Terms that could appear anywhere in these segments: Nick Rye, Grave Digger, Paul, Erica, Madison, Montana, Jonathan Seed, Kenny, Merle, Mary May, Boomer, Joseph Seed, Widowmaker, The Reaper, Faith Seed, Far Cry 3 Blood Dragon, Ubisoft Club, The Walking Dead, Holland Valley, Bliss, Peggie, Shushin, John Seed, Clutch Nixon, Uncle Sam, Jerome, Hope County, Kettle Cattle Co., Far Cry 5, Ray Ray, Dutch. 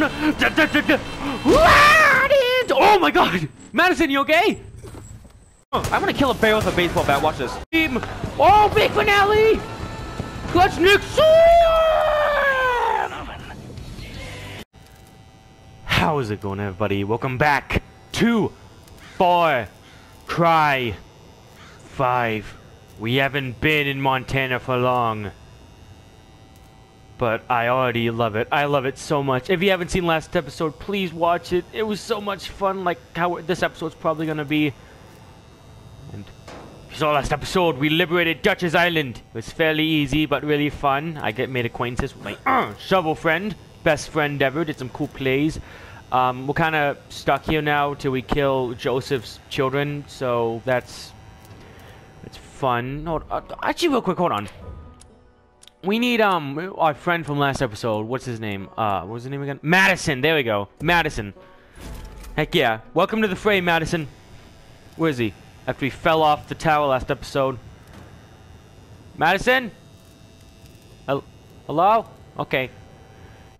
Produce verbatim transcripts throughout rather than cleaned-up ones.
down! Da, da, da, da. Oh my god! Madison, you okay? Oh, I'm gonna kill a bear with a baseball bat. Watch this. Oh, big finale! Clutch Nixon! How is it going, everybody? Welcome back to Far Cry five. We haven't been in Montana for long. But I already love it. I love it so much. If you haven't seen last episode, please watch it. It was so much fun, like how this episode's probably gonna be. And if you saw last episode, we liberated Dutch's Island. It was fairly easy, but really fun. I get made acquaintances with my uh, shovel friend. Best friend ever. Did some cool plays. Um, we're kind of stuck here now till we kill Joseph's children. So that's, that's fun. Hold, uh, actually, real quick, hold on. We need, um, our friend from last episode. What's his name? Uh, what was his name again? Madison. There we go. Madison. Heck yeah. Welcome to the fray, Madison. Where is he? After he fell off the tower last episode. Madison? Hello? Okay.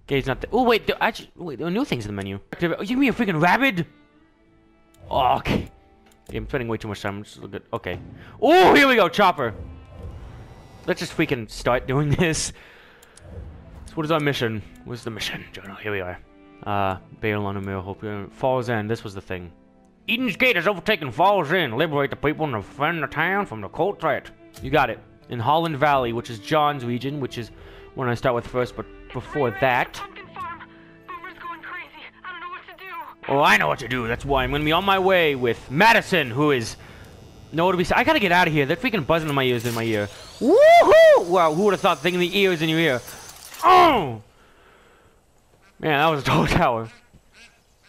Okay, he's not there. Oh, wait. There, actually, wait, there are new things in the menu. Oh, you mean a freaking rabbit? Oh, okay. Okay, I'm spending way too much time. I'm just a little bit. Okay. Oh, here we go. Chopper. Let's just freaking start doing this. So what is our mission? What's the mission? Journal, here we are. Uh, Bail on a Mirror, Hope County. Falls End, this was the thing. Eden's Gate has overtaken Falls End. Liberate the people and defend the town from the cult threat. You got it. In Holland Valley, which is John's region, which is one I start with first, but before that... Oh, I know what to do. That's why I'm going to be on my way with Madison, who is... No, to be. I gotta get out of here. They're freaking buzzing in my ears in my ear. Woohoo! Wow, who would have thought thing in the ears in your ear? Oh! Man, that was a tall tower.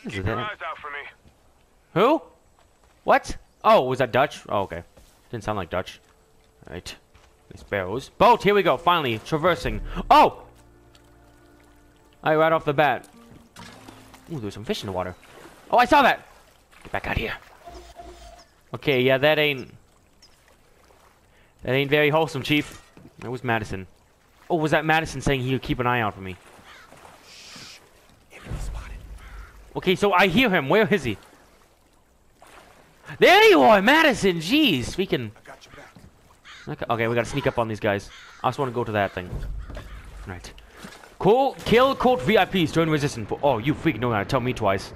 Keep your eyes out for me. Who? What? Oh, was that Dutch? Oh, okay. Didn't sound like Dutch. Alright. These barrels. Boat, here we go. Finally, traversing. Oh! Alright, right off the bat. Ooh, there's some fish in the water. Oh, I saw that! Get back out here. Okay, yeah, that ain't... That ain't very wholesome, Chief. That was Madison. Oh, was that Madison saying he'd keep an eye out for me? Okay, so I hear him. Where is he? There you are, Madison! Jeez, speaking... Okay, okay, we gotta sneak up on these guys. I just wanna go to that thing. Right. Cool. Kill cult V I Ps. Turn resistance. Oh, you freaking know how to tell me twice.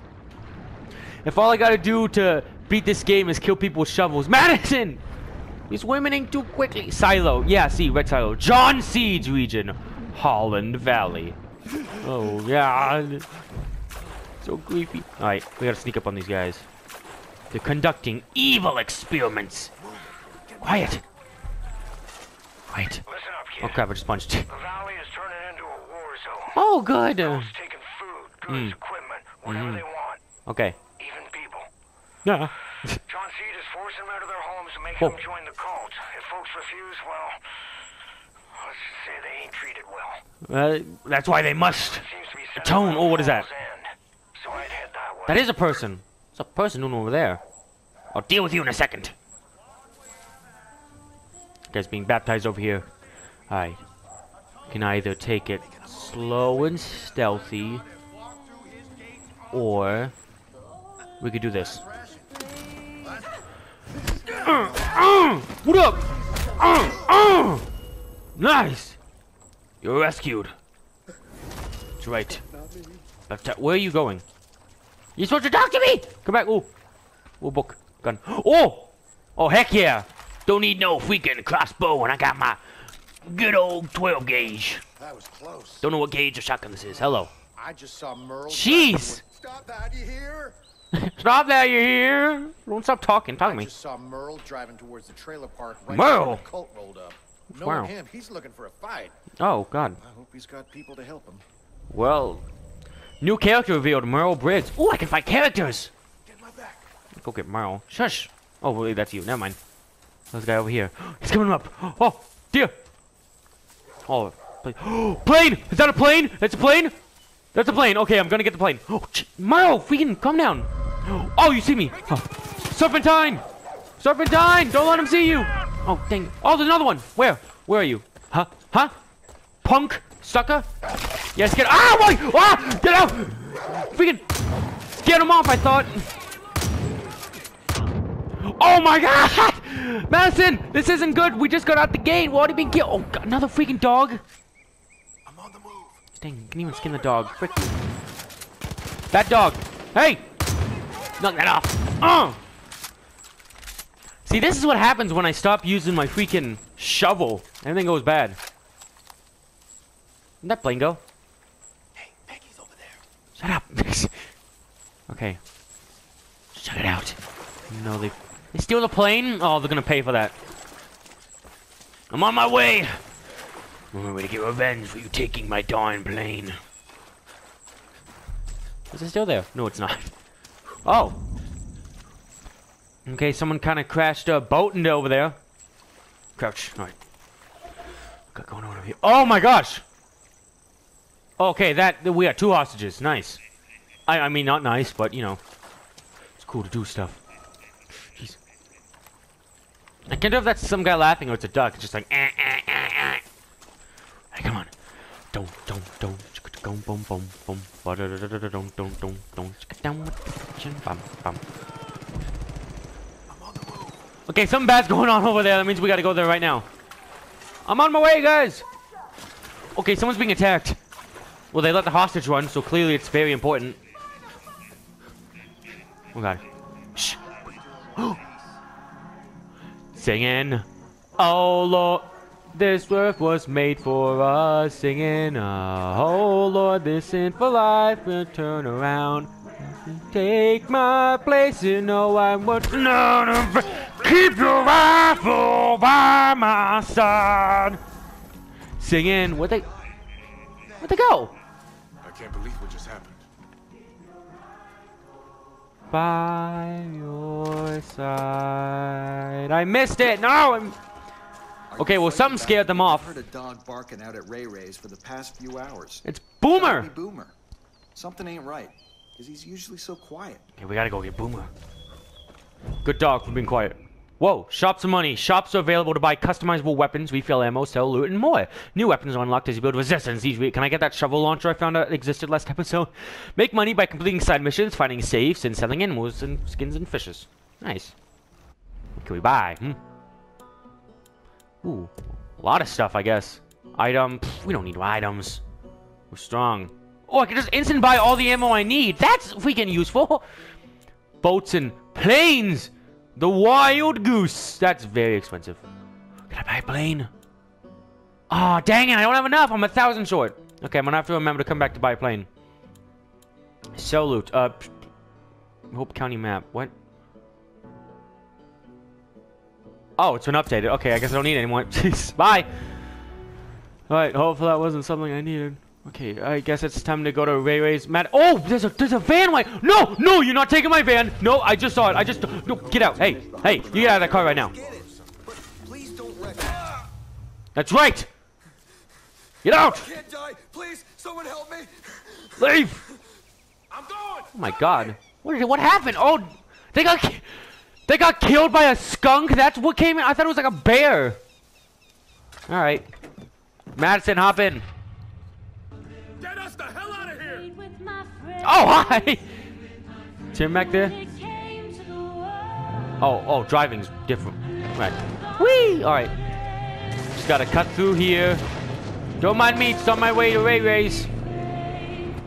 If all I gotta do to... beat this game is kill people with shovels. Madison! He's womening too quickly. Silo. Yeah, see, red silo. John Seed's region. Holland Valley. Oh, God. So creepy. Alright, we gotta sneak up on these guys. They're conducting evil experiments. Quiet. Quiet. Oh, crap, I just punched. The valley is turning into a war zone. Oh, good. Those taking food, goods, mm. equipment, whatever mm-hmm. they want. Okay. Yeah. John Seed is forcing them out of their homes to make Whoa. them join the cult. If folks refuse, well, let's just say they ain't treated well. Uh, that's why they must atone. Oh, what is that? So I'd head that way. That is a person. It's a person doing over there. I'll deal with you in a second. This guy's being baptized over here. Alright. Can either take it slow and stealthy, or we could do this. Uh, uh, what up? Uh, uh. Nice! You're rescued. That's right. Where are you going? You're supposed to talk to me! Come back. Ooh. Ooh, book. Gun. Oh! Oh, heck yeah! Don't need no freaking crossbow when I got my good old twelve gauge. That was close. Don't know what gauge or shotgun this is. Hello. I just saw Merle. Jeez! Stop that, you hear? Stop that, you hear? Don't stop talking. Talk to me. I just saw Merle driving towards the trailer park. Right Merle. The cult rolled up. Knowing wow. him, he's looking for a fight. Oh God. I hope he's got people to help him. Well, new character revealed. Merle Bridge. Ooh, I can fight characters. Get my back. Go get Merle. Shush. Oh, really? That's you. Never mind. There's a guy over here. He's coming up. Oh dear. Oh, plane. Plane. Is that a plane? That's a plane. That's a plane. Okay, I'm gonna get the plane. Oh, Merle, freaking come down. Oh, you see me. Oh. Serpentine! Serpentine! Don't let him see you! Oh, dang. Oh, there's another one! Where? Where are you? Huh? Huh? Punk? Sucker? Yes, get out! Ah, wait! Ah! Get out! We can get him off, I thought. Oh my god! Madison, this isn't good. We just got out the gate. We've already been killed. Oh, god, another freaking dog. I'm on the move. Dang, you can even skin the dog. Frick. That dog. Hey! Knock that off. Oh! See, this is what happens when I stop using my freaking shovel. Everything goes bad. Where'd that plane go? Hey, Peggie's over there. Shut up. Okay. Shut it out. No, they... They steal the plane? Oh, they're gonna pay for that. I'm on my way! I'm on my way to get revenge for you taking my darn plane. Is it still there? No, it's not. Oh! Okay, someone kind of crashed a boat into over there. Crouch. Alright. What's going on over here? Oh my gosh! Okay, that... We got two hostages. Nice. I, I mean, not nice, but, you know. It's cool to do stuff. Jeez. I can't tell if that's some guy laughing or it's a duck. It's just like... Eh, eh, eh, eh. Hey, come on. Don't, don't, don't. Boom, boom, boom, boom. Don't, don't, don't, don't. Okay, something bad's going on over there. That means we gotta go there right now. I'm on my way, guys! Okay, someone's being attacked. Well, they let the hostage run, so clearly it's very important. Oh, God. Shh. Singing. Oh, Lord. This earth was made for us. Singing. Oh, Lord, this sinful life will turn around. Take my place, you know I'm what... No, no, keep your rifle by my side. Singing. Where'd they... Where'd they go? I can't believe what just happened. By your side. I missed it. No, I'm... Okay, well, something scared them off. I heard a dog barking out at Ray Ray's for the past few hours. It's Boomer. It's Boomer. Something ain't right. Because he's usually so quiet. Okay, we gotta go get Boomer. Good dog for being quiet. Whoa, shops of money. Shops are available to buy customizable weapons, refill ammo, sell loot, and more. New weapons are unlocked as you build resistance. These can I get that shovel launcher I found out existed last episode? Make money by completing side missions, finding safes, and selling animals and skins and fishes. Nice. What can we buy? Hmm? Ooh, a lot of stuff, I guess. Item. Pff, we don't need items. We're strong. Oh, I can just instant buy all the ammo I need. That's freaking useful. Boats and planes. The wild goose. That's very expensive. Can I buy a plane? Ah, oh, dang it. I don't have enough. I'm a thousand short. Okay, I'm going to have to remember to come back to buy a plane. Sell loot. Uh, Hope County map. What? Oh, it's been updated. Okay, I guess I don't need it anymore. Jeez, bye. All right, hopefully that wasn't something I needed. Okay, I guess it's time to go to Ray Ray's mad. Oh, there's a there's a van. Like, no, no, you're not taking my van. No, I just saw it. I just no, get out. Hey, hey, you get out of that car right now. That's right. Get out. Please, someone help me. Leave. I'm going. Oh my God. What did what happened? Oh, they got they got killed by a skunk. That's what came in. I thought it was like a bear. All right, Madison, hop in. Get us the hell out of here! Oh, hi! Tim back there? Oh, oh, driving's different. Right. Whee! Alright. Just gotta cut through here. Don't mind me, it's on my way to Ray Ray's.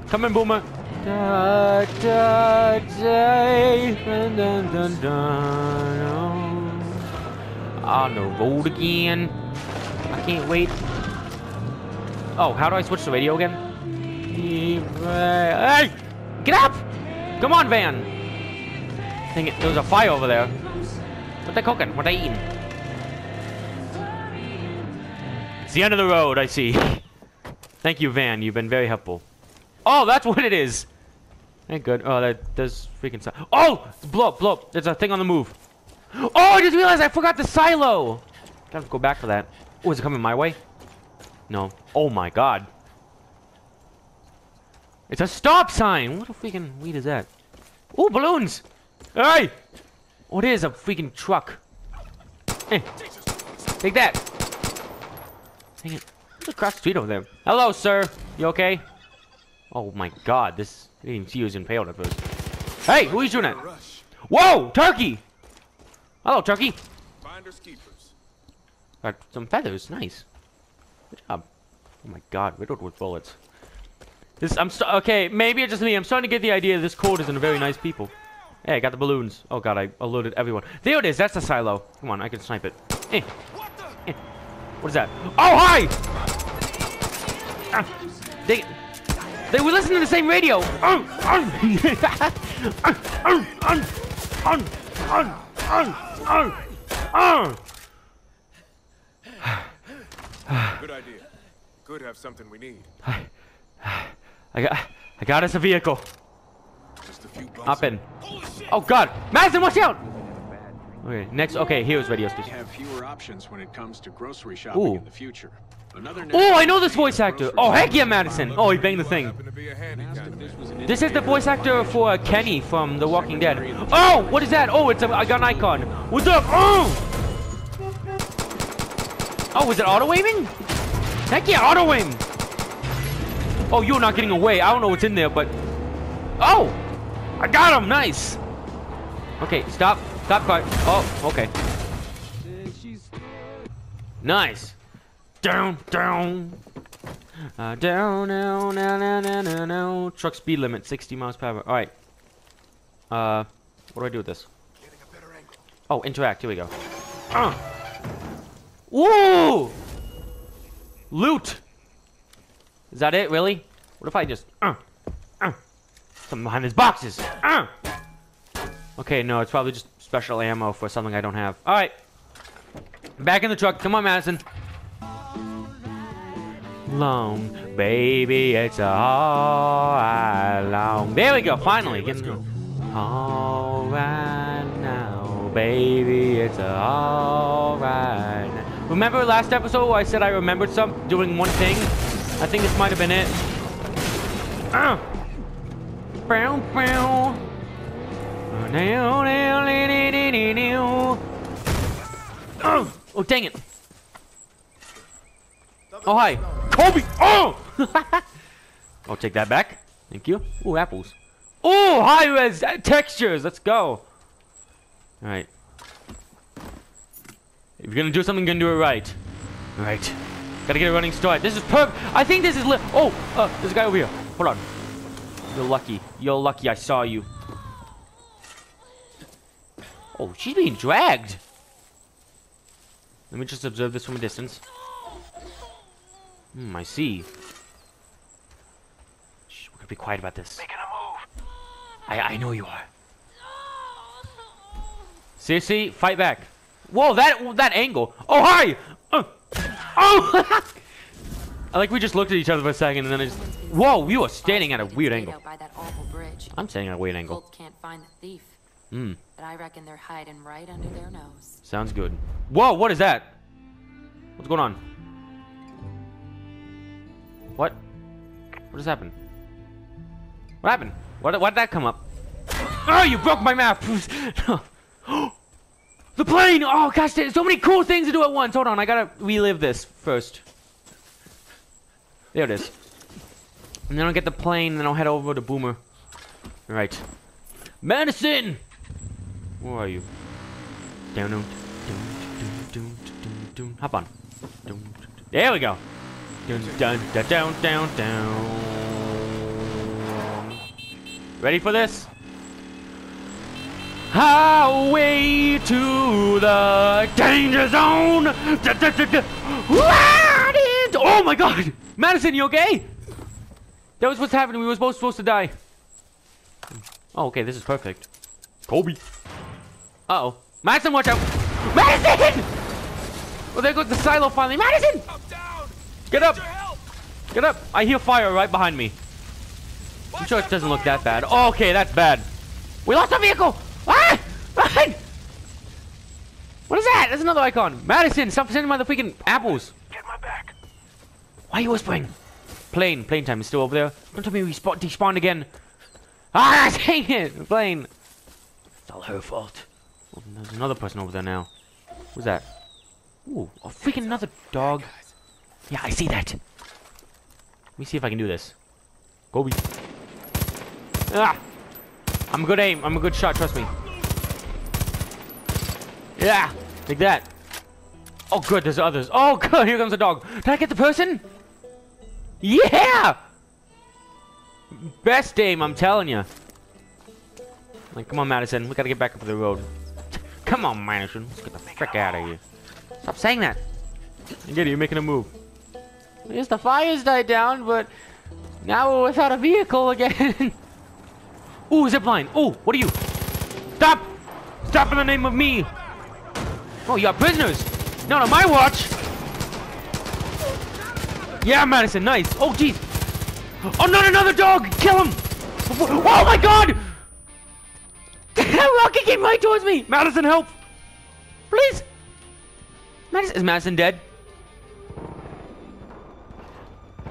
Come in, Boomer. Da, da, da, dun, dun, dun, dun, oh. On the road again. I can't wait. Oh, how do I switch the radio again? Hey! Get up! Come on, van! Dang it, there was a fire over there. What they cooking? What they eating? It's the end of the road, I see. Thank you, van. You've been very helpful. Oh, that's what it is! Thank good. Oh, that does freaking suck. Oh! Blow up, blow up. There's a thing on the move. Oh, I just realized I forgot the silo! Gotta go back for that. Oh, is it coming my way? No. Oh my god. It's a stop sign! What a freaking weed is that? Ooh, balloons! Hey! What is a freaking truck? Eh. Take that! Dang it. Who's across the street over there? Hello, sir! You okay? Oh my god, this... I didn't even see he was impaled at first. Hey, who are you shooting at? Whoa, turkey! Hello, turkey! Finders keepers. Got some feathers, nice. Good job. Oh my god, riddled with bullets. This, I'm st okay, maybe it's just me. I'm starting to get the idea this cold isn't a very nice people. Hey, I got the balloons. Oh god, I alerted everyone. There it is, that's the silo. Come on, I can snipe it. Eh. What, the eh. What is that? Oh, hi! Ah, they, they were listening to the same radio. Um, um. um, um, um, um, um, um, um. Good idea. Could have something we need. I, I got, I got us a vehicle. Just a few up in. Oh god, Madison, watch out! Okay, next. Okay, here's radio station. Have fewer options when it comes to grocery shopping Ooh. in the future. Oh, I know this voice actor. Oh, heck yeah, Madison. Oh, he banged the thing. This is the voice actor for uh, Kenny from The Walking Dead. Oh, what is that? Oh, it's a, I got an icon. What's up? Oh! Oh, is it auto-aiming? Heck yeah, auto-aim! Oh, you're not getting away. I don't know what's in there, but... Oh! I got him! Nice! Okay, stop. Stop car. Oh, okay. Nice. Down, down, uh, down, down, down, down, down, down, down. Truck speed limit sixty miles per hour. All right. Uh, what do I do with this? Oh, interact. Here we go. Uh. Woo! Loot. Is that it? Really? What if I just? Uh, uh, something behind these boxes. Uh. Okay, no, it's probably just special ammo for something I don't have. All right. Back in the truck. Come on, Madison. Long, baby, it's all right long. There we go, finally. Okay, let's go. All right now, baby, it's all right now. Remember last episode where I said I remembered some doing one thing? I think this might have been it. Uh. Bow, bow. Oh, oh, dang it. Oh, hi. Kobe! Oh! I'll take that back. Thank you. Ooh, apples. Ooh, high-res textures. Let's go. All right. If you're going to do something, you're going to do it right. All right. Got to get a running start. This is perfect. I think this is lit. Oh, uh, there's a guy over here. Hold on. You're lucky. You're lucky I saw you. Oh, she's being dragged. Let me just observe this from a distance. Hmm, I see. Shh, we're gonna be quiet about this. Making a move. I I know you are. Seriously, fight back. Whoa, that that angle. Oh hi. Uh, oh. I like we just looked at each other for a second and then I just. Whoa, you are standing at a weird angle. I'm standing at a weird angle. Can't find the thief. Hmm. But I reckon they're hiding right under their nose. Sounds good. Whoa, what is that? What's going on? What? What just happened? What happened? What? Why did that come up? Oh, you broke my map! The plane! Oh gosh, there's so many cool things to do at once. Hold on, I gotta relive this first. There it is. And then I'll get the plane, and then I'll head over to Boomer. All right, Madison. Where are you? Down, down, down, down, down. Hop on. There we go. Dun, dun, dun, dun, dun, dun. Ready for this? Highway to the danger zone. Da, da, da, da. Oh my god! Madison, you okay? That was what's happening. We were both supposed to die. Oh, okay. This is perfect. Kobe. Uh-oh. Madison, watch out. Madison! Well, there goes the silo finally. Madison! Get up! Get up! I hear fire right behind me. I'm sure it doesn't look that bad. Oh, okay, that's bad. We lost our vehicle! Ah! Run! What is that? That's another icon. Madison, stop sending my freaking apples. Get my back. Why are you whispering? Plane. Plane time is still over there. Don't tell me we spot despawned again. Ah, dang it! Plane. It's all her fault. Oh, there's another person over there now. Who's that? Ooh, a freaking another dog. Yeah, I see that. Let me see if I can do this. Kobe. Ah! I'm a good aim. I'm a good shot. Trust me. Yeah! Take that. Oh, good. There's others. Oh, good. Here comes a dog. Did I get the person? Yeah! Best aim, I'm telling you. Like, come on, Madison. We gotta get back up the road. Come on, Madison. Let's get the frick out of here. Stop saying that. I get it. You're making a move. Yes, the fire's died down, but now we're without a vehicle again. Ooh, zipline. Ooh, what are you? Stop! Stop in the name of me! Oh, you are prisoners! Not on my watch! Yeah, Madison, nice! Oh, jeez! Oh, not another dog! Kill him! Oh my god! That rocket came right towards me! Madison, help! Please! Madison, is Madison dead?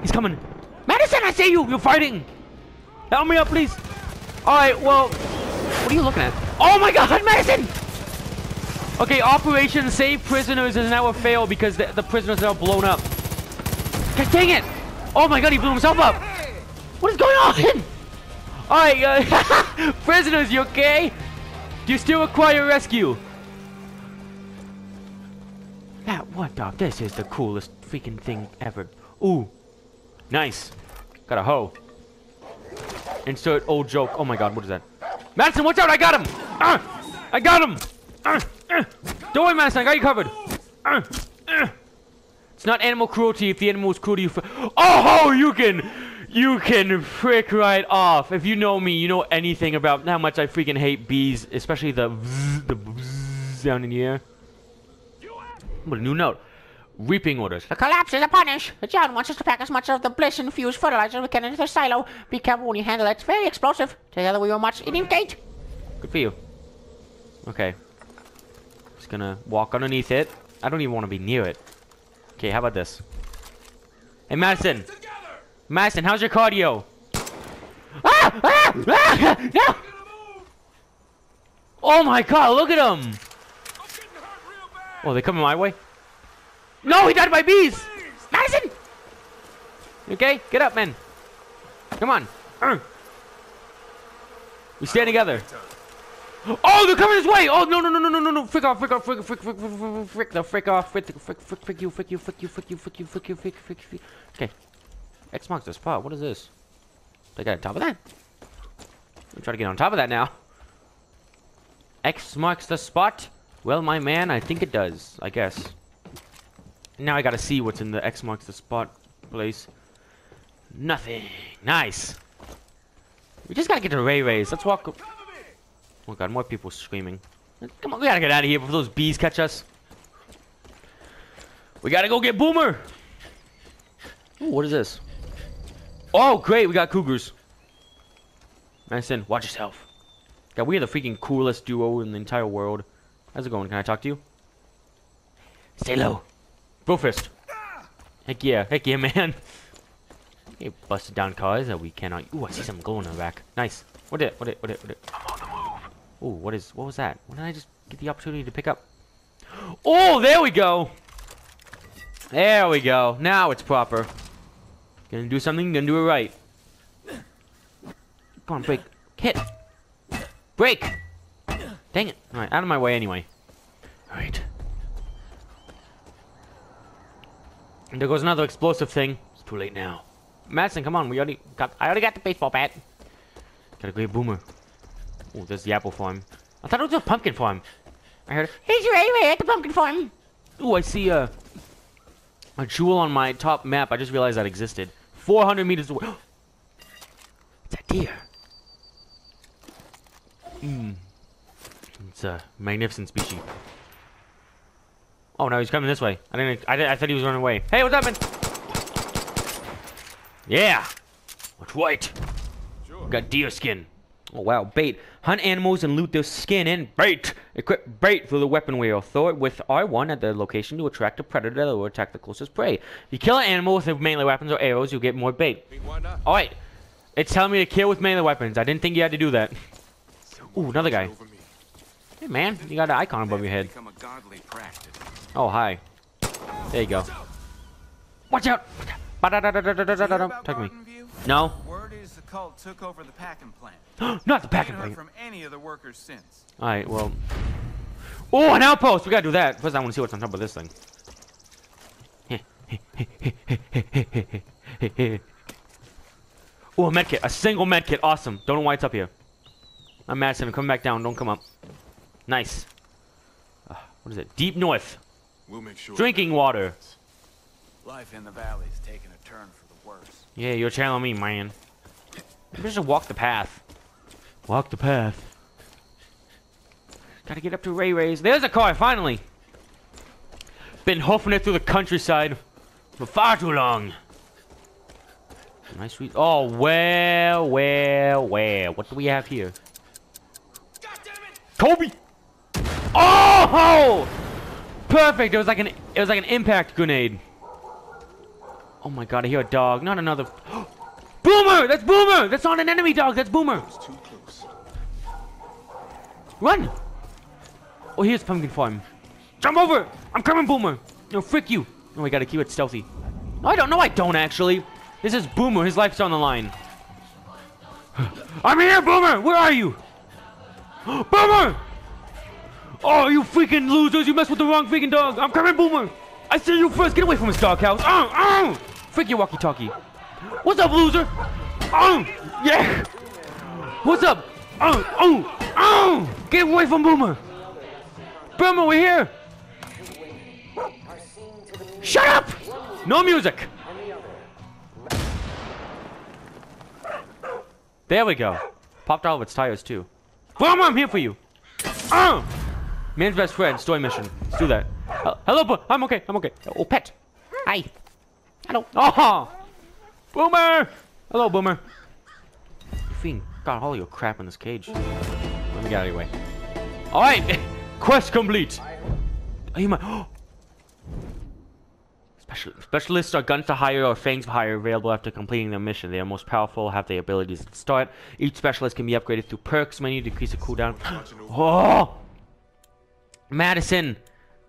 He's coming. Madison, I see you! You're fighting! Help me up, please! Alright, well... What are you looking at? Oh my god, Madison! Okay, Operation Save Prisoners is now a fail because the, the prisoners are blown up. God dang it! Oh my god, he blew himself up! What is going on? Alright, uh, prisoners, you okay? You still require rescue. That one dog, this is the coolest freaking thing ever. Ooh. Nice. Got a hoe. Insert old joke. Oh my god, what is that? Madison, watch out! I got him! Uh, I got him! Uh, uh. Don't worry, Madison, I got you covered. Uh, uh. It's not animal cruelty if the animal is cruel to you. For oh, you can, you can prick right off. If you know me, you know anything about how much I freaking hate bees, especially the vzz, the vzz down in the air. What a new note. Reaping orders. The collapse is upon us. John wants us to pack as much of the bliss-infused fertilizer as we can into the silo. Be careful when you handle it. It's very explosive. Together we will march Eden's Gate. Good for you. Okay. Just gonna walk underneath it. I don't even want to be near it. Okay, how about this? Hey, Madison. Madison, how's your cardio? Ah! Ah! Ah! No! Oh my god, look at him! Oh, they coming my way? No, he died by bees! Madison! Okay, get up, man. Come on. Uh. We stand together. Oh, they're coming this way! Oh, no, no, no, no, no, no, no. Frick off, frick off, frick, frick, frick, frick, frick, frick, the frick off, frick, frick, frick, frick you, frick you, frick you, frick you, frick you, frick you, frick, frick, frick. Okay. X marks the spot. What is this? They got on top of that. I'm trying to get on top of that now. X marks the spot? Well, my man, I think it does. I guess. Now I gotta see what's in the X marks the spot place. Nothing. Nice. We just gotta get to Ray Ray's. Let's walk. Oh god, more people screaming. Come on, we gotta get out of here before those bees catch us. We gotta go get Boomer! Ooh, what is this? Oh, great, we got cougars. Madison, watch yourself. God, we are the freaking coolest duo in the entire world. How's it going? Can I talk to you? Stay low. Bro fist. Heck yeah, heck yeah, man. Hey, busted down cars that we cannot. Ooh, I see something glowing in the back. Nice. What it? What it? What it? What it? Ooh, what is, what was that? When did I just get the opportunity to pick up? Oh, there we go. There we go. Now it's proper. Gonna do something, gonna do it right. Come on, break. Hit. Break. Dang it. All right, out of my way anyway. All right. And there goes another explosive thing. It's too late now. Madison, come on. We already got, I already got the baseball bat. Got a great Boomer. Oh, there's the apple farm. I thought it was a pumpkin farm. I heard, here's your Ray Ray at the pumpkin farm. Ooh, I see uh, a jewel on my top map. I just realized that existed. four hundred meters away. It's a deer. Mm. It's a magnificent species. Oh, no, he's coming this way. I didn't. I, didn't, I thought he was running away. Hey, what's up, man? Yeah. What's white? Sure. Got deer skin. Oh, wow. Bait. Hunt animals and loot their skin and bait. Equip bait through the weapon wheel. Throw it with R one at the location to attract a predator or attack the closest prey. If you kill an animal with melee weapons or arrows, you'll get more bait. Alright. It's telling me to kill with melee weapons. I didn't think you had to do that. Ooh, another guy. Hey, man. You got an icon above your head. Oh, hi. There you go. Watch out! Tuck me. No. cult took over the packing plant. Not the packing plant. From any of the workers since. All right, well. Oh, an outpost. We gotta do that. First, I want to see what's on top of this thing. Oh, a medkit. A single medkit. Awesome. Don't know why it's up here. I'm Madison. Come back down. Don't come up. Nice. Uh, what is it? Deep North. We'll make sure. Drinking water. Life in the valley is taking a turn for the worse. Yeah, you're telling me, man. I'm just gonna walk the path. Walk the path. Gotta get up to Ray Ray's. There's a car, finally. Been hoofing it through the countryside for far too long. Nice sweet. Oh, well, well, well. What do we have here? God damn it. Kobe! Oh! Perfect! It was like an it was like an impact grenade. Oh my god, I hear a dog. Not another. Boomer! That's Boomer! That's not an enemy dog, that's Boomer! Too close. Run! Oh, here's Pumpkin Farm. Jump over! I'm coming, Boomer! No, frick you! Oh, we gotta keep it stealthy. No, I don't know, I don't actually. This is Boomer, his life's on the line. I'm here, Boomer! Where are you? Boomer! Oh, you freaking losers! You messed with the wrong freaking dog! I'm coming, Boomer! I see you first! Get away from his doghouse! Oh, oh! Frick your walkie-talkie! What's up, loser? Oh! Yeah! What's up? Oh! Oh! Oh! Get away from Boomer! Boomer, we're here! Shut up! No music! There we go. Popped all of its tires, too. Boomer, I'm here for you! Oh! Man's best friend, story mission. Let's do that. Uh, hello, Bo I'm okay, I'm okay. Oh, pet. Hi. Hello. Oh! Boomer! Hello, Boomer. You fiend got all your crap in this cage. Let me get out of your way. Alright! Quest complete! Are you my. Oh. Special Specialists are guns to hire or fangs to hire available after completing their mission. They are most powerful, have the abilities at the start. Each specialist can be upgraded through perks menu, decrease the cooldown. Oh! Madison,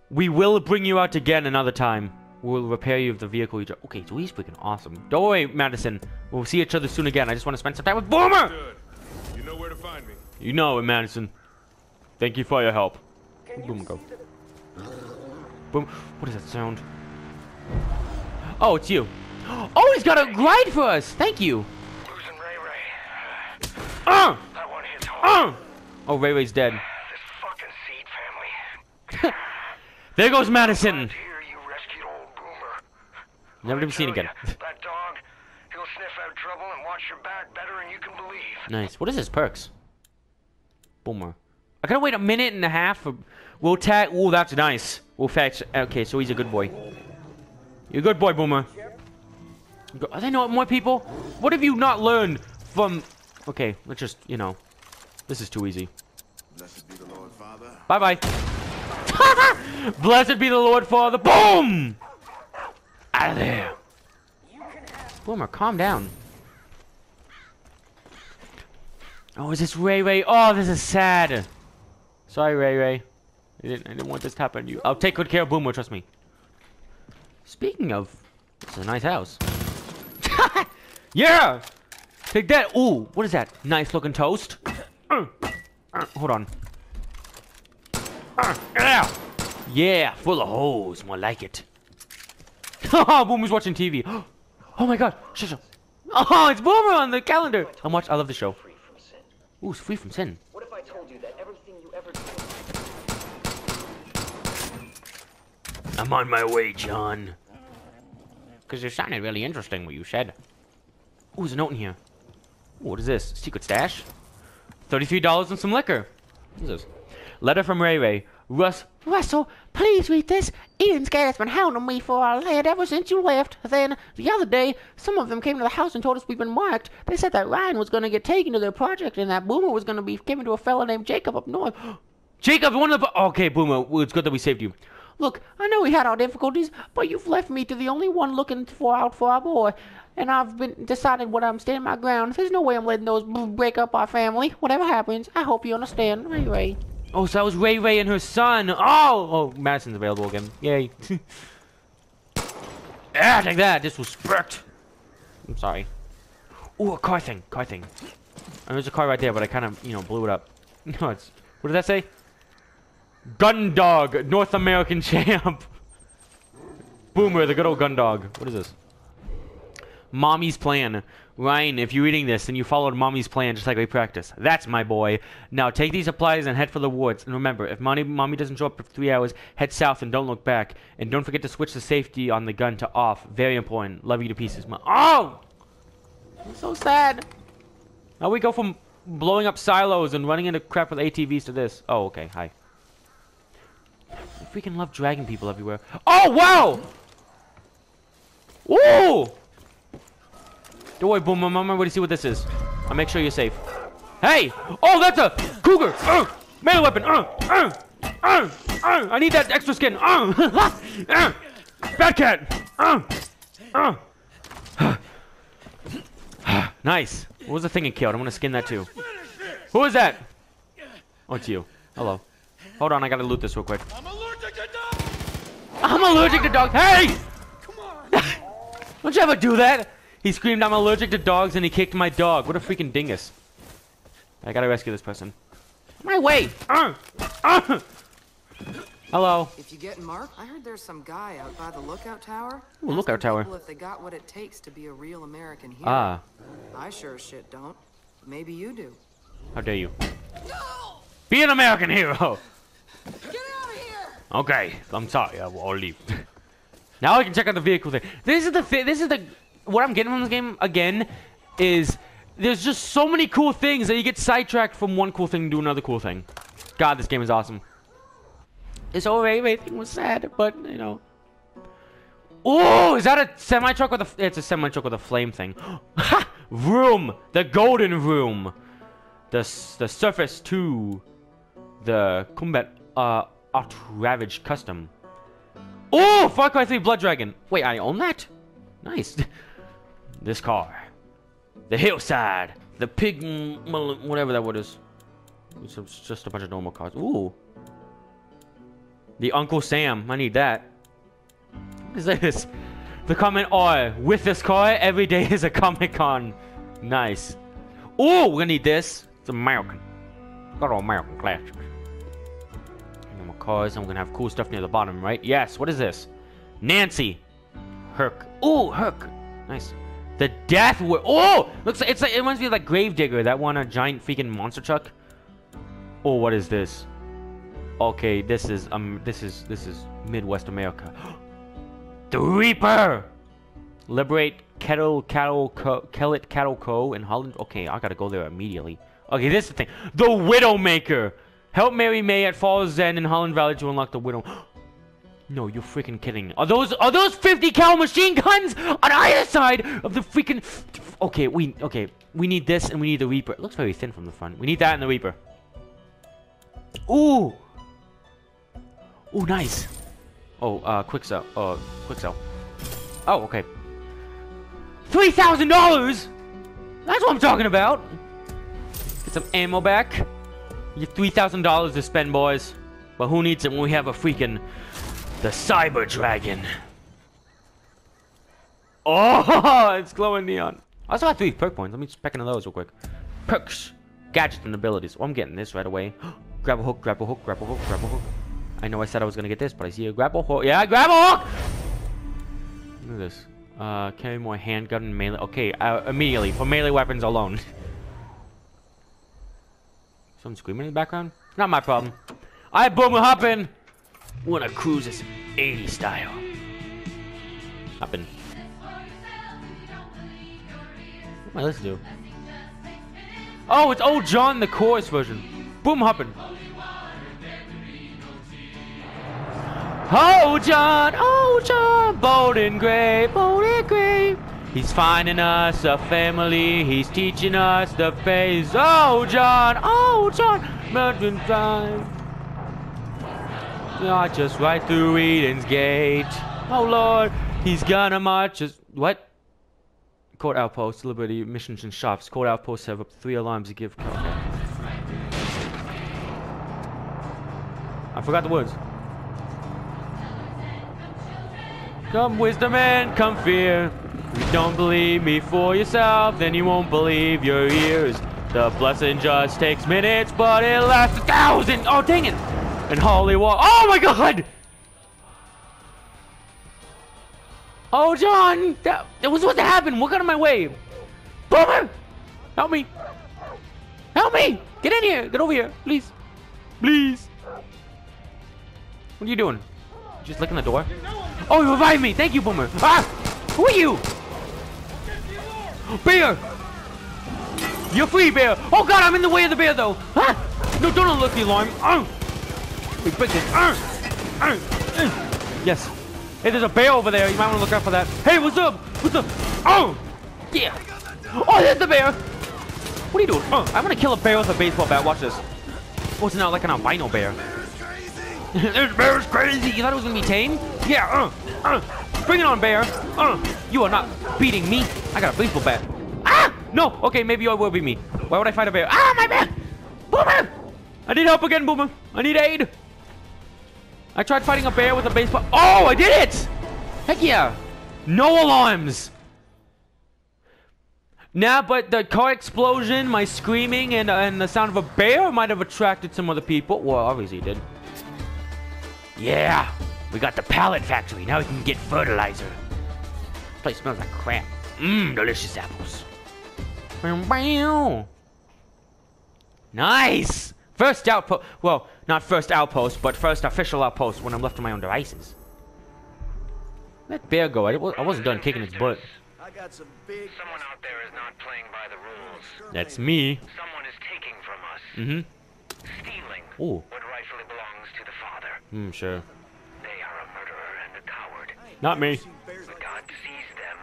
we will bring you out again another time. We'll repair you of the vehicle you drive. Okay, so he's freaking awesome. Don't worry, Madison. We'll see each other soon again. I just want to spend some time with Boomer! Good. You know where to find me. You know it, Madison. Thank you for your help. You Boomer, go. Boom. What is that sound? Oh, it's you. Oh, he's got a ride for us. Thank you. Losing Ray Ray. Uh! That one hits home. Uh! Oh, Ray Ray's dead. There goes Madison. Here you rescued old Boomer. Never to be seen again. That dog, he'll sniff out trouble and watch your back better than you can believe. Nice. What is his perks? Boomer. I gotta wait a minute and a half for. We'll tag. Oh, that's nice. We'll fetch. Okay, so he's a good boy. You're a good boy, Boomer. Are there not more people? What have you not learned from? Okay, let's just you know. This is too easy. Blessed be the Lord Father. Bye bye. Blessed be the Lord Father. Boom! Out of there. Boomer, calm down. Oh, is this Ray Ray? Oh, this is sad. Sorry, Ray Ray. I didn't, I didn't want this to happen to you. I'll take good care of Boomer, trust me. Speaking of, this is a nice house. Yeah! Take that. Ooh, what is that? Nice looking toast. Uh, uh, hold on. Uh, yeah, full of holes, more like it. Oh, Boomer's watching T V. Oh my god, shush up. Oh, it's Boomer on the calendar. I'm watching, I love the show. Ooh, it's free from sin. What if I told you that everything you ever did? I'm on my way, John. Because it sounded really interesting what you said. Ooh, there's a note in here. Ooh, what is this? Secret stash? thirty-three dollars and some liquor. What is this? Letter from Ray Ray. Russ, Russell, please read this. Eden's Gate has been hounding me for our land ever since you left. Then, the other day, some of them came to the house and told us we've been marked. They said that Ryan was going to get taken to their project and that Boomer was going to be given to a fellow named Jacob up north. Jacob, one of the... Okay, Boomer, it's good that we saved you. Look, I know we had our difficulties, but you've left me to the only one looking for out for our boy. And I've been decided what I'm standing my ground. There's no way I'm letting those break up our family. Whatever happens, I hope you understand. Ray Ray. Oh, so that was Ray Ray and her son. Oh, oh, Madison's available again. Yay. Ah, take that. This was spurt. I'm sorry. Ooh, a car thing, car thing. And there's a car right there, but I kind of, you know, blew it up. No, it's... What did that say? Gun Dog, North American champ. Boomer, the good old Gun Dog. What is this? Mommy's plan. Ryan, if you're reading this, then you followed Mommy's plan just like we practiced. That's my boy. Now take these supplies and head for the woods. And remember, if Mommy, mommy doesn't show up for three hours, head south and don't look back. And don't forget to switch the safety on the gun to off. Very important. Love you to pieces. Mom. Oh! I'm so sad. Now we go from blowing up silos and running into crap with A T Vs to this. Oh, okay. Hi. I freaking love dragging people everywhere. Oh, wow! Ooh! Don't worry, Boomer. I'm ready to see what this is. I'll make sure you're safe. Hey! Oh, that's a cougar! Uh, melee weapon! Uh, uh, uh, uh, I need that extra skin! Uh, uh, bad cat! Uh, uh. Nice. What was the thing it killed? I'm gonna skin that too. Who is that? Oh, it's you. Hello. Hold on, I gotta loot this real quick. I'm allergic to dogs! I'm allergic to dogs! Hey! Come on! Don't you ever do that? He screamed, I'm allergic to dogs, and he kicked my dog. What a freaking dingus. I gotta rescue this person. My way! Uh, uh. Hello. If you get marked, I heard there's some guy out by the lookout tower. Ooh, lookout tower. If they got what it takes to be a real American hero. Ah. I sure as shit don't. Maybe you do. How dare you? No! Be an American hero! Get out of here! Okay, I'm sorry. I will leave. Now I can check out the vehicle thing. This is the thing. This is the. What I'm getting from this game, again, is there's just so many cool things that you get sidetracked from one cool thing to another cool thing. God, this game is awesome. This whole Ray Ray thing was sad, but, you know. Oh, is that a semi-truck with a... It's a semi-truck with a flame thing. Ha! Room! The golden room! The, the surface to the combat uh, out-ravaged custom. Oh! Far Cry three Blood Dragon! Wait, I own that? Nice. This car. The hillside. The pig... Whatever that word is. It's just a bunch of normal cars. Ooh. The Uncle Sam. I need that. What is this? The comment R. With this car, every day is a Comic-Con. Nice. Ooh, we're gonna need this. It's American. Got all American classics. Normal cars. I'm gonna have cool stuff near the bottom, right? Yes. What is this? Nancy. Herc. Ooh, Herc. Nice. The death word. Oh! Looks like it's like it reminds me of like Grave Digger, that one a giant freaking monster truck. Oh, what is this? Okay, this is um this is this is Midwest America. The Reaper! Liberate Kettle Cattle Co. Kettle Cattle Co. in Holland. Okay, I gotta go there immediately. Okay, this is the thing. The Widowmaker! Help Mary May at Falls End in Holland Valley to unlock the Widow. No, you're freaking kidding. Are those are those fifty cal machine guns on either side of the freaking... Okay, we okay. We need this and we need the Reaper. It looks very thin from the front. We need that and the Reaper. Ooh! Ooh, nice. Oh, uh, quick sell. Uh, quick sell. Oh, okay. three thousand dollars! That's what I'm talking about! Get some ammo back. You have three thousand dollars to spend, boys. But who needs it when we have a freaking... The Cyber Dragon. Oh, it's glowing neon. I also have three perk points. Let me just pack into those real quick. Perks. Gadgets and abilities. Oh, I'm getting this right away. Grab a hook, grab a hook, grab a hook, grab a hook. I know I said I was going to get this, but I see a grab a hook. Yeah, grab a hook! Look at this. Uh, carry more handgun and melee. Okay, uh, immediately. For melee weapons alone. Someone screaming in the background? Not my problem. Alright, Boomer, hop in. We're gonna cruise this eighties style. Happen. What am I listening to? Oh, it's old John the chorus version. Boom hoppin'. Oh John, oh John, bold and gray, bold and gray. He's finding us a family, he's teaching us the faith. Oh John, oh John, mountain time. Not just right through Eden's Gate. Oh Lord, he's gonna march us. What? Court outposts, Liberty, missions, and shops. Court outposts have up to three alarms to give. Okay. I forgot the words. Come wisdom and come fear. If you don't believe me for yourself, then you won't believe your ears. The blessing just takes minutes, but it lasts a thousand. Oh, dang it. And holy water. Oh, my God. Oh, John. That, that was what happened. What got in my way? Boomer. Help me. Help me. Get in here. Get over here. Please. Please. What are you doing? You just licking the door? Oh, you revived me. Thank you, Boomer. Ah! Who are you? Bear. You're free, bear. Oh, God, I'm in the way of the bear, though. Ah! No, don't unlock the alarm. Uh. We break this. Uh. Uh. Uh. Yes. Hey, there's a bear over there. You might want to look out for that. Hey, what's up? What's up? Oh! Yeah. Oh, there's the bear. What are you doing? Oh, I'm going to kill a bear with a baseball bat. Watch this. Oh, it's not like an albino bear. This bear's crazy. You thought it was going to be tame? Yeah. Uh. Uh. Bring it on, bear. Uh. You are not beating me. I got a baseball bat. Ah! No. Okay, maybe you will be me. Why would I fight a bear? Ah, my back! Boomer! I need help again, Boomer. I need aid. I tried fighting a bear with a baseball. Oh, I did it! Heck yeah. No alarms. Nah, but the car explosion, my screaming, and, uh, and the sound of a bear might have attracted some other people. Well, obviously it did. Yeah. We got the pallet factory. Now we can get fertilizer. This place smells like crap. Mmm, delicious apples. Nice. First outpost. Well, not first outpost, but first official outpost when I'm left to my own devices. Let bear go. I, I wasn't done kicking its butt. I got some big. Someone out there is not playing by the rules. That's me. Someone is taking from us. Mm-hmm. Stealing. Ooh. What rightfully belongs to the father. Hmm, sure. They are a murderer and a coward. Not me. But God sees them,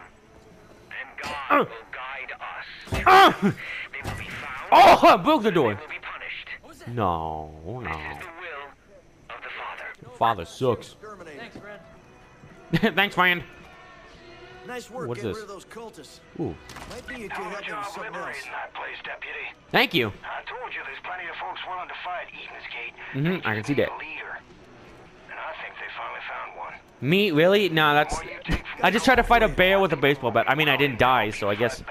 and God uh. will guide us. Uh. They will be found. Oh! I broke the door. They will be punished. No, no. This is the will of the father. The father sucks. Thanks, friend. Thanks, friend. Nice work. What's this? Rid of those cultists. Ooh. Might be you could help them with something else. That place, deputy. Thank you. I told you there's plenty of folks willing to fight Eden's Gate. Mm-hmm. They I can see that. Leader. And I think they finally found one. Me? Really? No, that's... I just tried to fight a bear with a baseball bat. I mean, I didn't die, so I guess...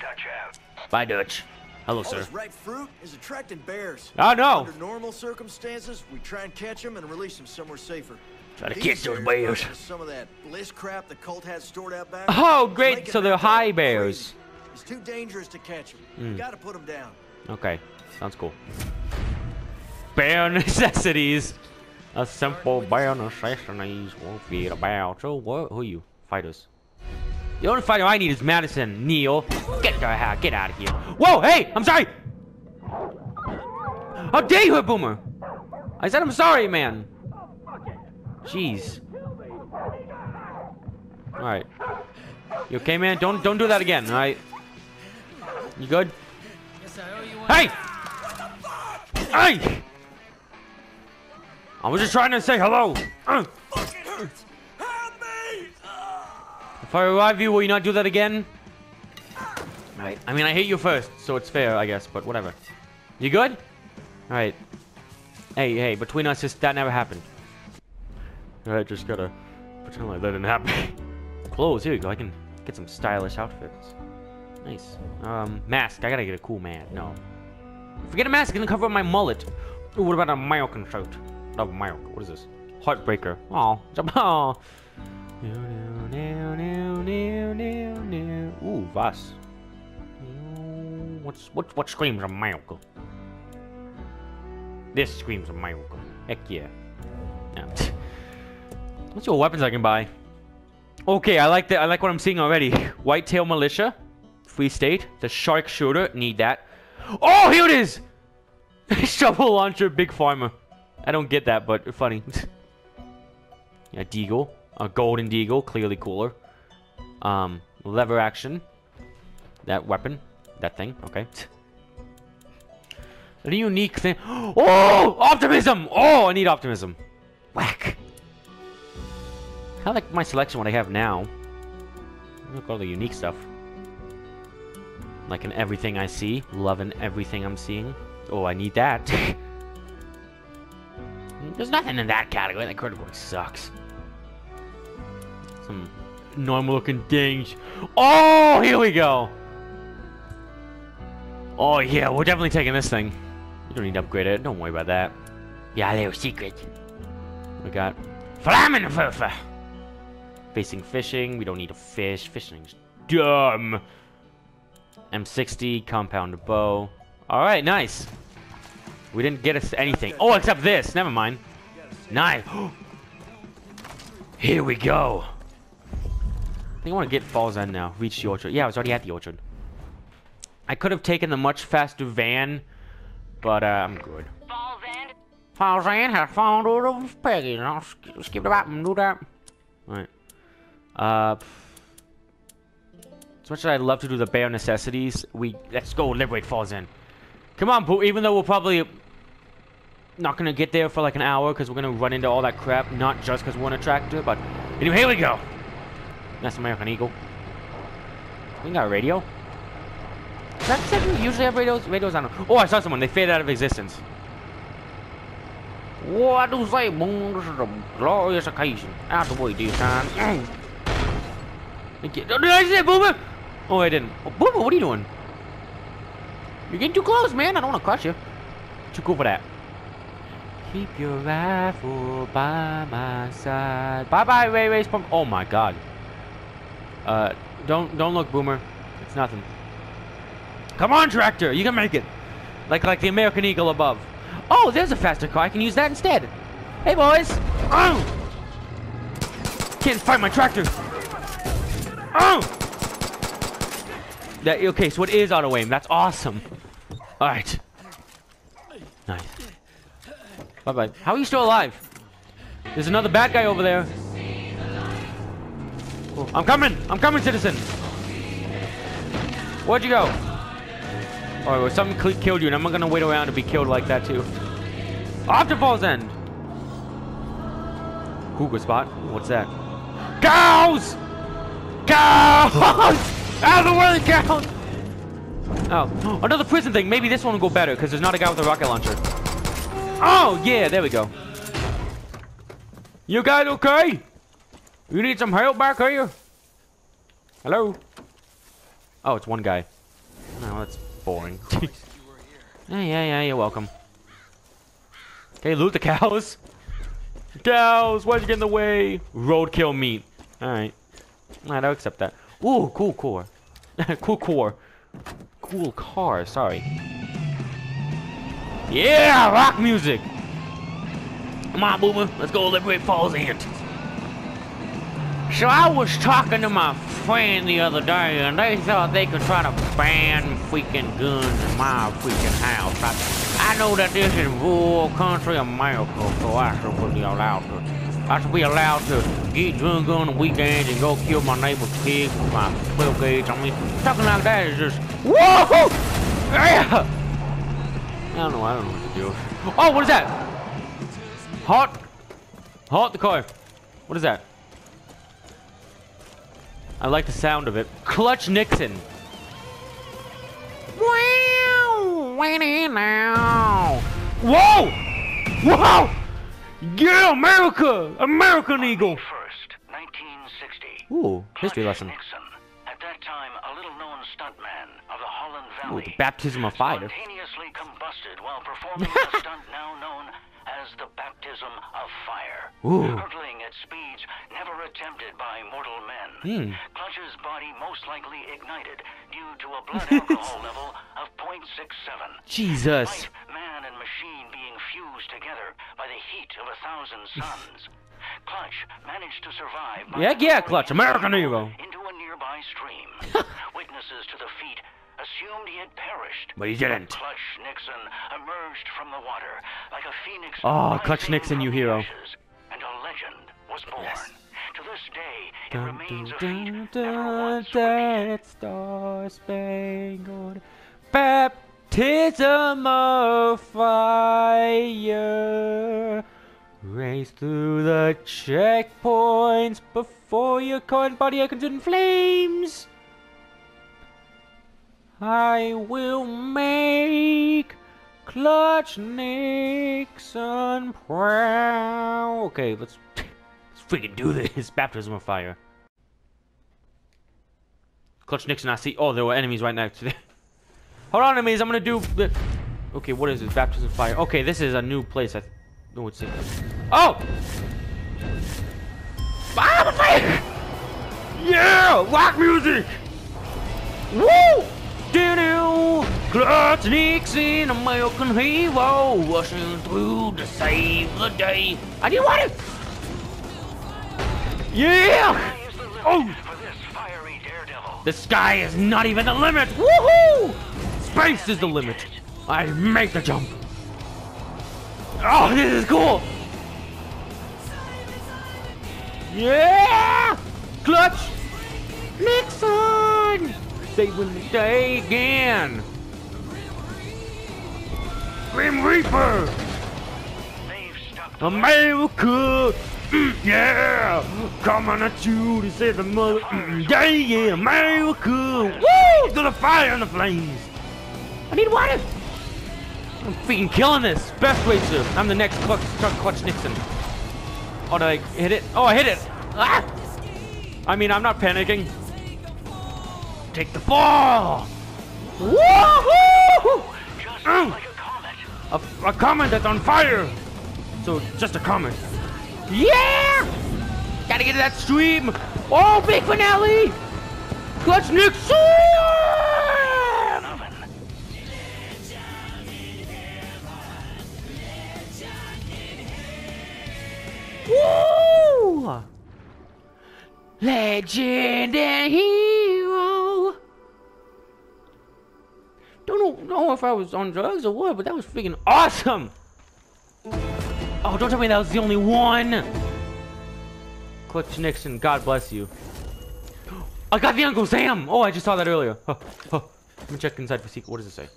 Dutch out. Bye, Dutch. Hello, sir. All this ripe fruit is attracting bears. Oh, no. Under normal circumstances, we try and catch them and release them somewhere safer. Try to catch those bears. Some of that bliss crap the cult has stored out back. Oh, great! So they're high bears. It's too dangerous to catch them. Mm. You gotta put them down. Okay, sounds cool. Bear necessities. A simple bear necessities won't be about. So what? Who are you? Fighters. The only fighter I need is Madison. Neil, get the heck, get out of here. Whoa! Hey, I'm sorry. How dare you, Boomer? I said I'm sorry, man. Jeez. Alright. You okay, man? Don't don't do that again, alright? You good? Yes, I owe you one. Hey! What the fuck? Hey! I was just trying to say hello. Uh. Fucking hurts. Help me! If I revive you, will you not do that again? Alright. I mean, I hit you first, so it's fair, I guess, but whatever. You good? Alright. Hey, hey, between us, just, that never happened. I just gotta pretend like that didn't happen. Clothes, here you go. I can get some stylish outfits. Nice. Um, mask. I gotta get a cool mask. No. Forget a mask. It's gonna cover up my mullet. Ooh, what about a Mayoke and shirt? Oh, Mayoke. What is this? Heartbreaker. Aw. Aw. Ooh, Voss. What's, what, what screams a Mayoke? This screams a Mayoke. Heck yeah. Yeah. What's your weapons I can buy? Okay, I like that. I like what I'm seeing already. Whitetail militia, free state. The shark shooter, need that. Oh, here it is. Shovel launcher, big farmer. I don't get that, but funny. Yeah, deagle, a golden deagle, clearly cooler. Um, lever action. That weapon, that thing. Okay. A unique thing. Oh, optimism. Oh, I need optimism. Whack. I like my selection, what I have now. Look at all the unique stuff. Like in everything I see. Loving everything I'm seeing. Oh, I need that. There's nothing in that category. That critical sucks. Some normal looking dings. Oh, here we go. Oh yeah, we're definitely taking this thing. You don't need to upgrade it, don't worry about that. Yeah, little secret. We got Flammenwerfer. Facing fishing, we don't need a fish. Fishing's dumb. M sixty, compound bow. Alright, nice. We didn't get us anything. Oh, except this. Never mind. Nice. Here we go. I think I want to get Falls End now. Reach the orchard. Yeah, I was already at the orchard. I could have taken the much faster van, but uh, I'm good. Falls End. Falls End has found all of Peggie. I'll skip the bottom and do that. Alright. Uh, as much as I'd love to do the bare necessities, we let's go liberate Falls End. Come on, Boo, even though we're probably not gonna get there for like an hour because we're gonna run into all that crap, not just because we're on a tractor, but anyway, here we go. That's American Eagle. We got a radio. Is that something we usually have radios? Radios on. Oh, I saw someone. They faded out of existence. What do you say, Boom? This is a glorious occasion. Out the way, dear son. Did I say Boomer? Oh, I didn't. Oh, Boomer, what are you doing? You're getting too close, man. I don't want to crush you. Too cool for that. Keep your rifle by my side. Bye-bye, Ray Ray's pump. Oh, my God. Uh, don't don't look, Boomer. It's nothing. Come on, tractor. You can make it. Like like the American Eagle above. Oh, there's a faster car. I can use that instead. Hey, boys. Oh! Can't fight my tractor. Oh! That, okay, so it is auto aim. That's awesome. All right. Nice. Bye bye. How are you still alive? There's another bad guy over there. Cool. I'm coming. I'm coming, citizen. Where'd you go? All right, well, something killed you, and I'm not gonna wait around to be killed like that too. Off to Falls End. Cougar spot. What's that? Cows! Cows! Out of the way, cows! Oh, another prison thing. Maybe this one will go better because there's not a guy with a rocket launcher. Oh, yeah, there we go. You guys okay? You need some help back here? Hello? Oh, it's one guy. No, that's boring. Yeah, yeah, yeah, you're welcome. Okay, loot the cows. Cows, why'd you get in the way? Roadkill meat. Alright. Alright, I'll accept that. Ooh, cool core. cool core. Cool car, sorry. Yeah, rock music! Come on, Boomer. Let's go liberate Falls End. So I was talking to my friend the other day, and they thought they could try to ban freaking guns in my freaking house. I, I know that this is rural country America, so I should be allowed to. I should be allowed to get drunk on the weekends and go kill my neighbor's pig with my twelve gauge. I mean, something like that is just whoa! Yeah. I don't know. I don't know what to do. Oh, what is that? Halt! Halt the car. What is that? I like the sound of it. Clutch Nixon. Wow! Winning now. Whoa! Whoa! Yeah, America! American Eagle! first, nineteen sixty. Ooh, history lesson. Nixon, at that time a little-known stuntman of the Holland Valley. Ooh, the baptism of fire. Spontaneously combusted while performing a stunt now known as the baptism of fire. Ooh. Hurtling at speeds never attempted by mortal men. Mm. Clutch's body most likely ignited due to a blood alcohol level of point six seven. Jesus. Despite man and machine being fused together by the heat of a thousand suns. Clutch managed to survive by yeah, yeah, Clutch, American hero. Into a nearby stream. Witnesses to the feat assumed he had perished. But he didn't. Clutch Nixon emerged from the water like a phoenix. Oh, Clutch Nixon, you hero. And a legend was born. Yes. To this day, it dun, remains dun, a feat dun, that star-spangled baptism of fire. Race through the checkpoints before your current body icons in flames. I will make Clutch Nixon proud. Okay, let's, let's freaking do this. Baptism of fire. Clutch Nixon, I see. Oh, there were enemies right next to them. Hold on, enemies. I'm gonna do the. Okay, what is this? Baptism of fire. Okay, this is a new place. I know it's. Oh! Ah, the fire! Yeah! Rock music! Woo! Do-do! Clutch Nixon, American hero, rushing through to save the day. I didn't want it! Yeah! Oh! The sky is not even the limit! Woohoo! Space is the limit! I make the jump! Oh, this is cool! Yeah! Clutch Nixon! They win the day again! Grim Reaper! America! Mm, yeah! Coming at you to save the mother mm, day! Yeah! America! Woo! To the fire and the flames! I need water! I'm freaking killing this! Best way to! I'm the next Clutch, Clutch Nixon. Oh, did I hit it? Oh, I hit it! Ah! I mean, I'm not panicking. Take the fall! Woohoo! Mm. Like a, a, a comet that's on fire! So, just a comet. Yeah! Gotta get to that stream! Oh, big finale! Clutch Nixon! Woo! Legend and hero. Don't know, know if I was on drugs or what, but that was freaking awesome. Oh, don't tell me that was the only one. Clutch Nixon, God bless you. I got the Uncle Sam. Oh, I just saw that earlier. Huh, huh. Let me check inside for secret. What does it say?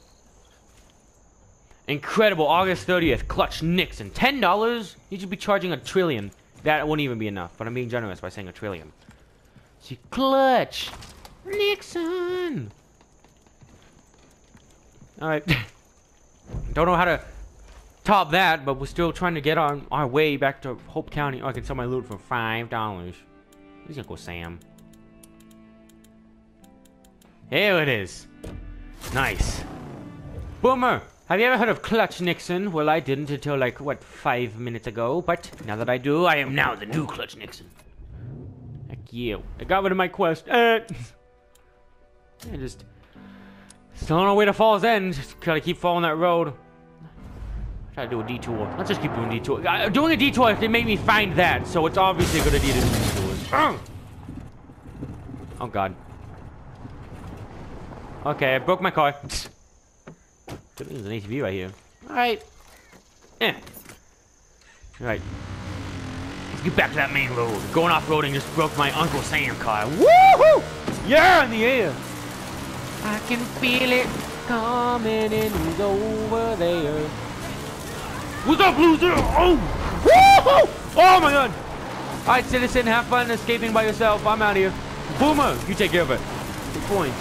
Incredible, August thirtieth, Clutch Nixon, ten dollars? You should be charging a trillion. That wouldn't even be enough, but I'm being generous by saying a trillion. See, Clutch Nixon. All right. Don't know how to top that, but we're still trying to get on our way back to Hope County. Oh, I can sell my loot for five dollars. He's Uncle Sam. Here it is. Nice. Boomer. Have you ever heard of Clutch Nixon? Well, I didn't until like, what, five minutes ago, but now that I do, I am now the new Clutch Nixon. Heck you. I got rid of my quest. Uh, I just... Still on our way to Falls End. Just gotta keep following that road. Try to do a detour. Let's just keep doing detour. Uh, doing a detour, it made me find that, so it's obviously a good idea to do detours. Oh! Oh, God. Okay, I broke my car. There's an A T V right here. Alright. Eh. Alright. Let's get back to that main road. Going off-roading just broke my Uncle Sam car. Woohoo! Yeah, in the air! I can feel it coming in. Who's over there? What's up, loser? Oh! Woohoo! Oh my God! Alright, citizen, have fun escaping by yourself. I'm out of here. Boomer, you take care of it. Good point.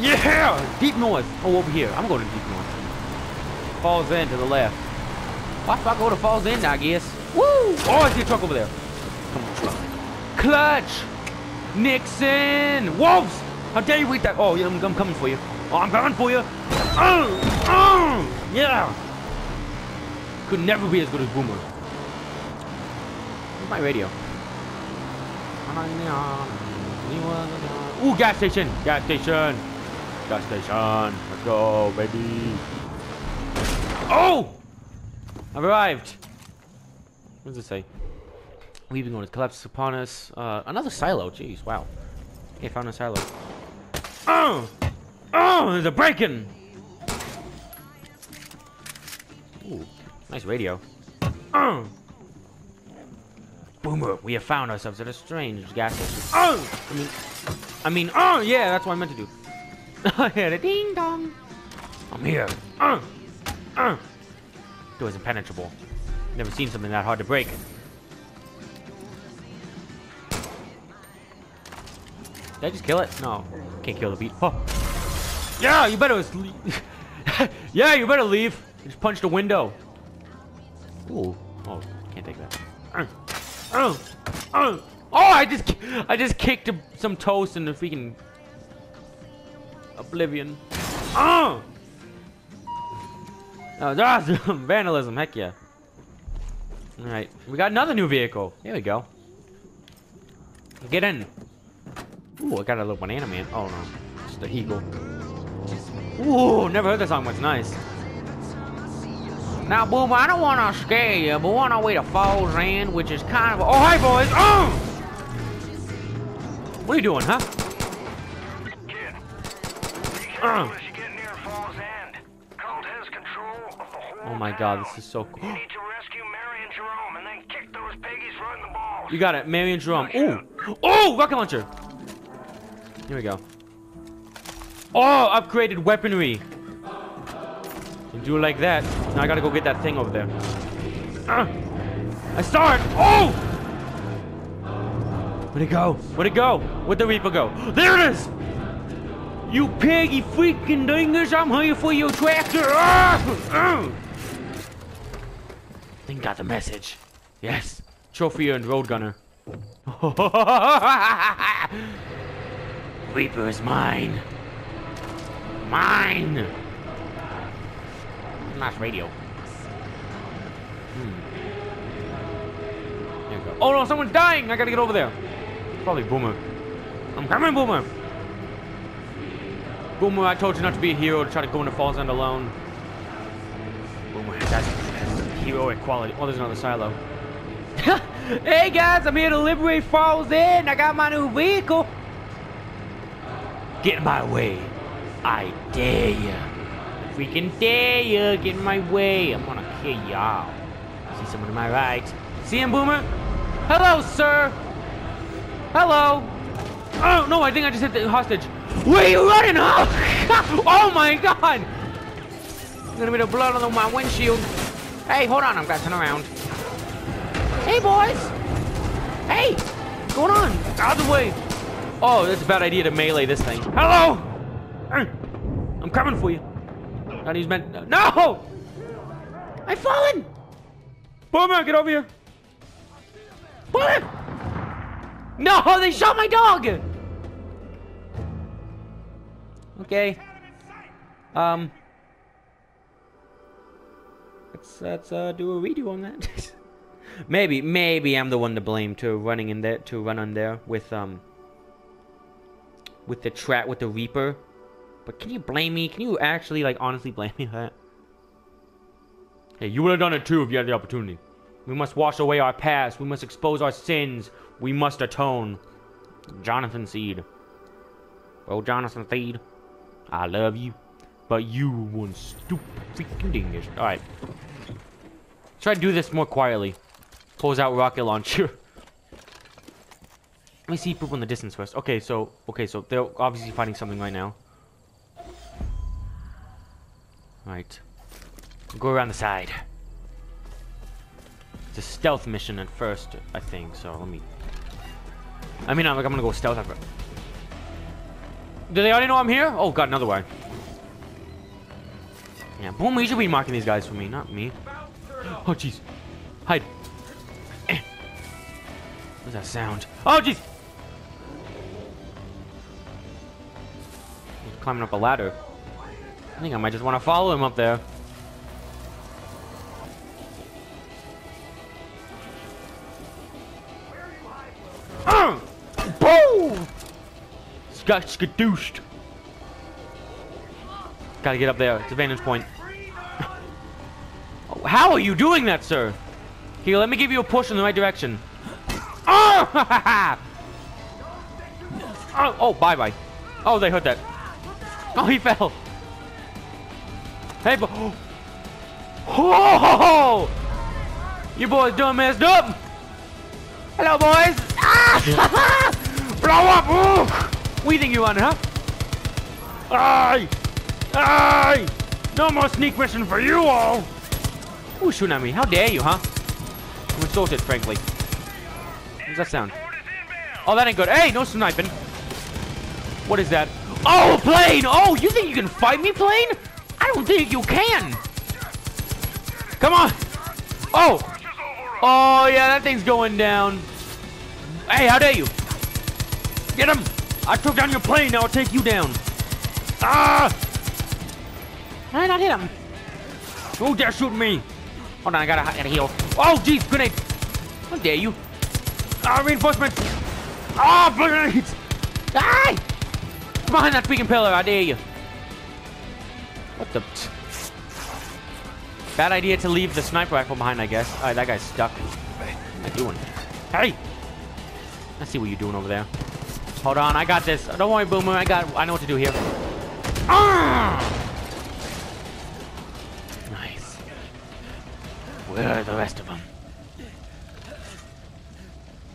Yeah! Deep north. Oh, over here. I'm going to deep north. Falls End to the left. Why if I go to Falls End, I guess? Woo! Oh, I see a truck over there. Come on, truck. Clutch! Nixon! Wolves! How dare you eat that? Oh, yeah, I'm, I'm coming for you. Oh, I'm coming for you. Oh! Oh! Yeah! Could never be as good as Boomer. Where's my radio? Ooh, gas station! Gas station! Gas station, let's go, baby. Oh! I've arrived. What does it say? We've been going to collapse upon us. Uh, another silo, jeez, wow. Okay, found a silo. Oh! Oh, there's a break-in! Ooh, nice radio. Oh! Boomer, we have found ourselves at a strange gas station. Oh! I mean, I mean, oh, yeah, that's what I meant to do. I had a ding dong. I'm here. Uh, uh. Door's impenetrable. Never seen something that hard to break. Did I just kill it? No, can't kill the beat. Oh. Yeah, you better. yeah, you better leave. I just punched a window. Ooh. Oh, can't take that. Uh, uh, uh. Oh, I just, I just kicked some toast and the freaking. Oblivion. Oh! Oh, ah, vandalism, heck yeah. Alright, we got another new vehicle. Here we go. Get in. Ooh, I got a little banana man. Oh no, it's the eagle. Ooh, never heard that song, what's nice. Now, Boomer, I don't want to scare you, but we're on our way to Falls End, which is kind of... Oh, hi, boys! Oh! What are you doing, huh? Kid, be careful as you get near Falls End. Cult has control of the whole... Oh my god, this is so cool. You need to rescue Mary and Jerome, and then kick those piggies right in the balls. You got it, Mary and Jerome. Ooh! Oh, rocket launcher! Here we go. Oh, upgraded weaponry. You do it like that. Now I gotta go get that thing over there. Uh, I saw it. Oh! Where'd it go? Where'd it go? Where'd the Reaper go? There it is! You piggy freaking dingers, I'm here for your tractor. Uh, uh. I think I got the message. Yes. Trophy and road gunner. Reaper is mine. Mine. Nice radio. Hmm. There we go. Oh no, someone's dying. I gotta get over there. Probably Boomer. I'm coming, Boomer. Boomer, I told you not to be a hero to try to go into Falls End alone. Boomer, that's, that's heroic quality. Oh, there's another silo. Hey guys, I'm here to liberate Falls End. I got my new vehicle. Get in my way. I dare ya. Freaking dare ya. Get in my way. I'm gonna kill y'all. See someone to my right. See him, Boomer? Hello, sir. Hello. Oh, no, I think I just hit the hostage. Where are you running, huh? Oh, my God. There's gonna be the blood on my windshield. Hey, hold on. I'm gonna turn around. Hey, boys. Hey. What's going on? Out of the way. Oh, that's a bad idea to melee this thing. Hello. I'm coming for you. Not he's meant. No! I've fallen. Boomer, get over here. Boomer! No, they shot my dog. Okay. Um. Let's let's uh, do a redo on that. maybe maybe I'm the one to blame to running in there to run on there with um. With the trap with the Reaper. But can you blame me? Can you actually, like, honestly blame me for that? Hey, you would have done it too if you had the opportunity. We must wash away our past. We must expose our sins. We must atone. Jonathan Seed. Oh, Jonathan Seed. I love you. But you one stupid freaking dingus. Alright. Try to do this more quietly. Pulls out rocket launcher. Let me see poop in the distance first. Okay, so, okay, so they're obviously fighting something right now. Right. Go around the side. It's a stealth mission at first, I think, so let me... I mean, I'm, like, I'm gonna go stealth after... Do they already know I'm here? Oh, God, another way. Yeah, Boomer, you should be marking these guys for me, not me. Oh, jeez. Hide. Eh. What's that sound? Oh, jeez! He's climbing up a ladder. I think I might just want to follow him up there. Uh, boom! Got skadooshed. Gotta get up there. It's a vantage point. How are you doing that, sir? Here, let me give you a push in the right direction. Oh! Oh, oh, bye bye. Oh, they hurt that. Oh, he fell. Hey, bo oh. Oh! You boys done messed up! Hello, boys! Ah! Blow up! Ooh. We think you on, huh? Aye! Aye! No more sneak mission for you all! Who's shooting at me? How dare you, huh? I'm insulted, frankly. What does that sound? Oh, that ain't good. Hey, no sniping! What is that? Oh, plane! Oh, you think you can fight me, plane? I don't think you can. Come on. Oh. Oh, yeah, that thing's going down. Hey, how dare you? Get him. I took down your plane. Now I'll take you down. Ah! How did I not hit him? Don't dare shoot me! Hold on, I gotta, I gotta heal. Oh, geez, grenade! How dare you? Ah, reinforcement! Ah, grenades! Ah! Behind that freaking pillar, I dare you. What the? Bad idea to leave the sniper rifle behind, I guess. Alright, that guy's stuck. What am I doing? Hey! I see what you're doing over there. Hold on, I got this. Don't worry, Boomer. I got. I know what to do here. Ah! Nice. Where are the rest of them?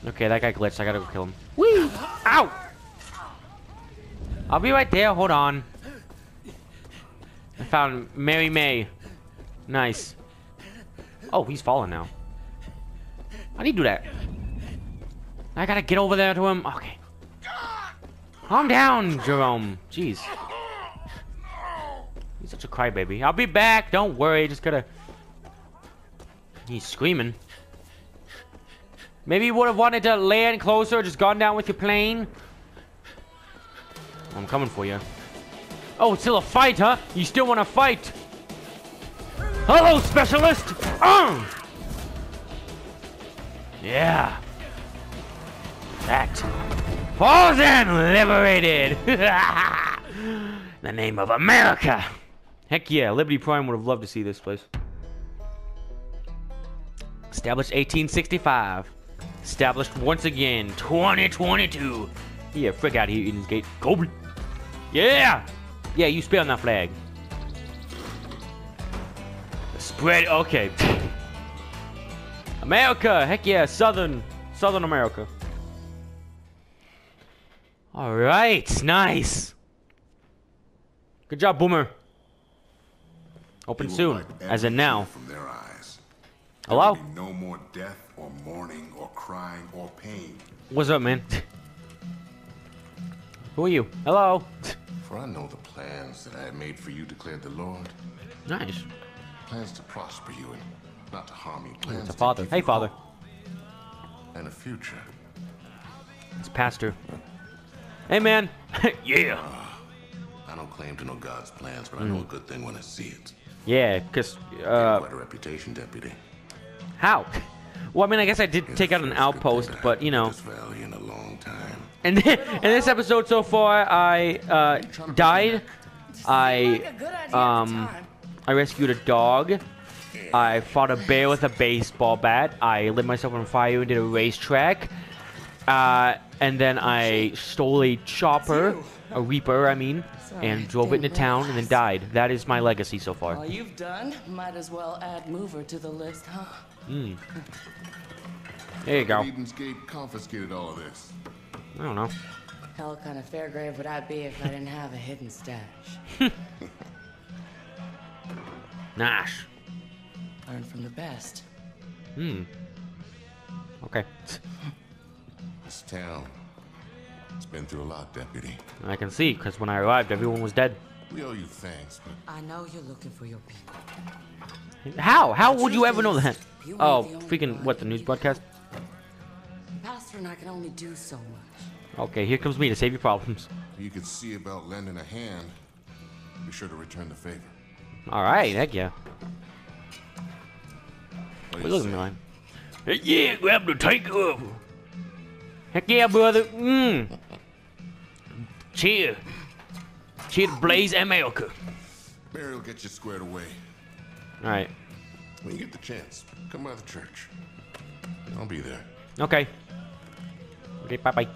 Okay, that guy glitched. I gotta go kill him. Whee! Ow! I'll be right there. Hold on. I found Mary May. Nice. Oh, he's falling now. How do you do that? I gotta get over there to him. Okay. Calm down, Jerome. Jeez. He's such a crybaby. I'll be back. Don't worry. Just gotta... He's screaming. Maybe you would have wanted to land closer, just gone down with your plane. I'm coming for you. Oh, it's still a fight, huh? You still want to fight? Hello, specialist! Oh! Yeah. That. Falls End liberated! The name of America! Heck yeah, Liberty Prime would have loved to see this place. Established eighteen sixty-five. Established once again, twenty twenty-two. Yeah, frick out of here, Eden's Gate. Kobe! Yeah! Yeah, you spit on that flag. Spread, okay. America, heck yeah, Southern, Southern America. All right, nice. Good job, Boomer. Open soon, as in now. From their eyes. Hello? No more death or mourning or crying or pain. What's up, man? Who are you? Hello. For I know the plans that I have made for you, declared the Lord. Nice. Plans to prosper you and not to harm you. Plans to father. Hey, father. And a future. It's Pastor. Hey, man. Yeah. Uh, I don't claim to know God's plans, but mm. I know a good thing when I see it. Yeah, because... Uh, quite a reputation, deputy. How? Well, I mean, I guess I did it's take out an outpost, but, you know... This valley in a long time. And then, in this episode so far, I uh, died. I... Um... I rescued a dog. I fought a bear with a baseball bat. I lit myself on fire and did a racetrack. Uh, and then I stole a chopper, a reaper, I mean, and drove it into town and then died. That is my legacy so far. All you've done, might as well add mover to the list, huh? Mm. There you go. Eden's Gate confiscated all of this. I don't know. Hell, kind of fair grave would I be if I didn't have a hidden stash? Nash. Learn from the best. Hmm. Okay. This town. It's been through a lot, deputy. I can see, because when I arrived, everyone was dead. We owe you thanks, but I know you're looking for your people. How? How would you ever know that? Oh, freaking what? The news broadcast? Pastor and I can only do so much. Okay, here comes me to save your problems. You could see about lending a hand. Be sure to return the favor. All right, heck yeah. What look at me, man. Heck yeah, grab the tank up. Heck yeah, brother. Mmm. Cheer. Cheer to blaze America. Mary will get you squared away. All right. When you get the chance, come by the church. I'll be there. Okay. Okay, bye-bye.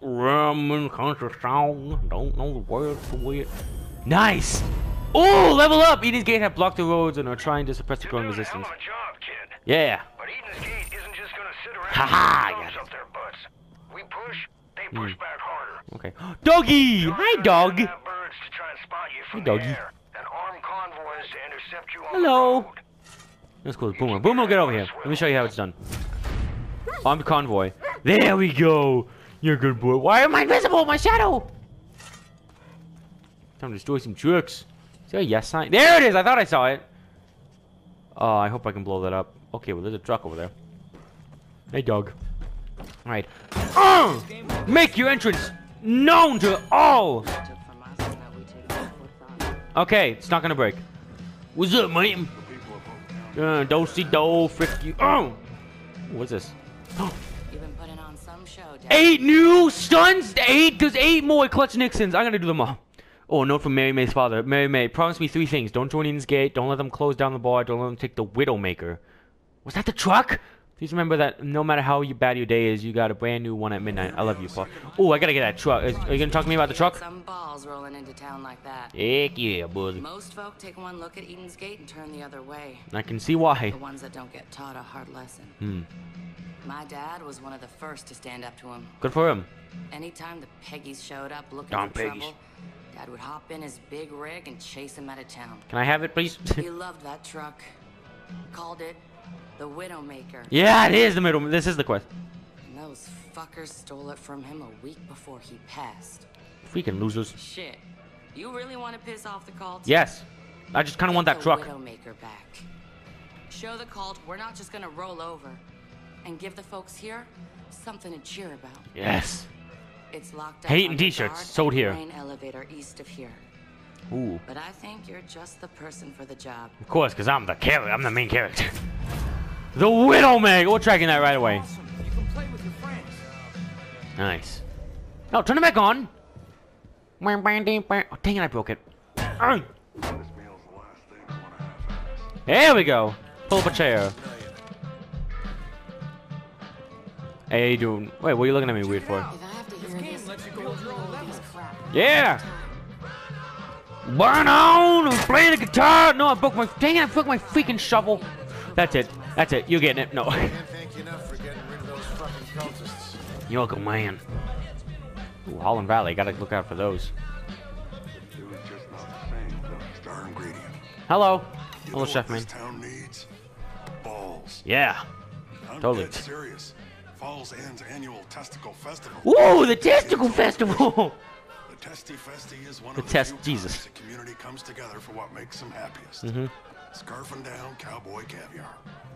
Roman country song, don't know the words to it. Nice! Oh, level up! Eden's Gate have blocked the roads and are trying to suppress the growing resistance. You're doing a hell of a job, kid. Yeah. But Eden's Gate isn't just gonna sit around and thumbs up their butts. We push, they push mm. back harder. Okay. Doggy! Hi, dog! Birds to try and spot you from hey, doggy. The air, and armed convoys to intercept you on hello! The road. That's cool. Boomer. Boomer, get over here. Let me show you how it's done. Armed convoy. There we go! You're a good boy. Why am I invisible? My shadow! Time to destroy some tricks. Is there a yes sign? There it is! I thought I saw it. Oh, I hope I can blow that up. Okay, well, there's a truck over there. Hey, dog. Alright. Oh! Make your entrance! known to all. Okay, it's not gonna break. What's up, mate? Uh, Dosey do frick you. Oh, what's this? Oh. Eight new stuns. Eight. There's eight more Clutch Nixons. I'm gonna do them all. Oh, a note from Mary May's father. Mary May, promise me three things. Don't join Eden's Gate. Don't let them close down the bar. Don't let them take the Widowmaker. Was that the truck? Please remember that no matter how bad your day is, you got a brand new one at midnight. I love you, Paul. Oh, I gotta get that truck. Is, are you gonna talk to me about the truck? Some balls rolling into town like that. Heck yeah, buddy. Most folk take one look at Eden's Gate and turn the other way. I can see why. The ones that don't get taught a hard lesson. Hmm. My dad was one of the first to stand up to him. Good for him. Anytime the Peggies showed up looking Darn for Peggies. trouble, Dad would hop in his big rig and chase him out of town. Can I have it, please? He loved that truck. Called it the Widowmaker. Yeah, it is the middle. This is the quest. And those fuckers stole it from him a week before he passed. Freaking losers. Shit. You really want to piss off the cult? Yes. I just kind of want that truck. Widowmaker back. Show the cult we're not just going to roll over. And give the folks here something to cheer about. Yes. It's locked up. Hating t-shirts sold here. Main elevator east of here. Ooh. But I think you're just the person for the job. Of course, because I'm the character. I'm the main character. The Widowmaker! We're tracking that right away. Awesome. You can play with your friends. Nice. No, turn it back on. Oh, dang it, I broke it. There we go. Pull up a chair. Hey, dude. Wait, what are you looking at me weird for? Yeah! Burn on! Play the guitar! No, I broke my... Dang it, I broke my freaking shovel. That's it. That's it. You're getting it. No. You're welcome, man. Ooh, Holland Valley. Gotta look out for those. Hello. Hello, chef, man. Yeah. Totally. Falls End's annual testicle festival. Whoa, the testicle festival! The testy festy is one the of the test few Jesus. The community comes together for what makes them happiest. Mm-hmm. Scarfing down cowboy caviar.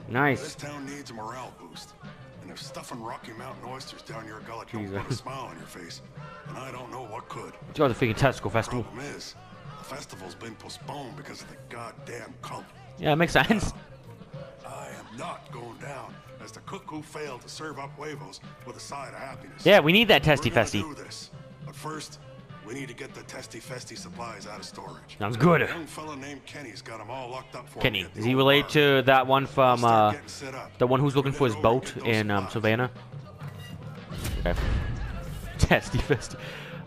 Nice. This town needs a morale boost, and if stuffing Rocky Mountain oysters down your gullet can put a smile on your face, and I don't know what could. It's the freaking testicle festival. The problem is, the festival's been postponed because of the goddamn cult. Yeah, it makes sense. Now, I am not going down. As the cook who failed to serve up huevos with a side of happiness. Yeah, we need that testy festy. We're gonna do this, but first, we need to get the testy festy supplies out of storage. Sounds good. A young fella named Kenny's got them all locked up for Kenny. Is he related to that one from uh, the one who's looking for his boat in um, Savannah? Okay. Testy festy.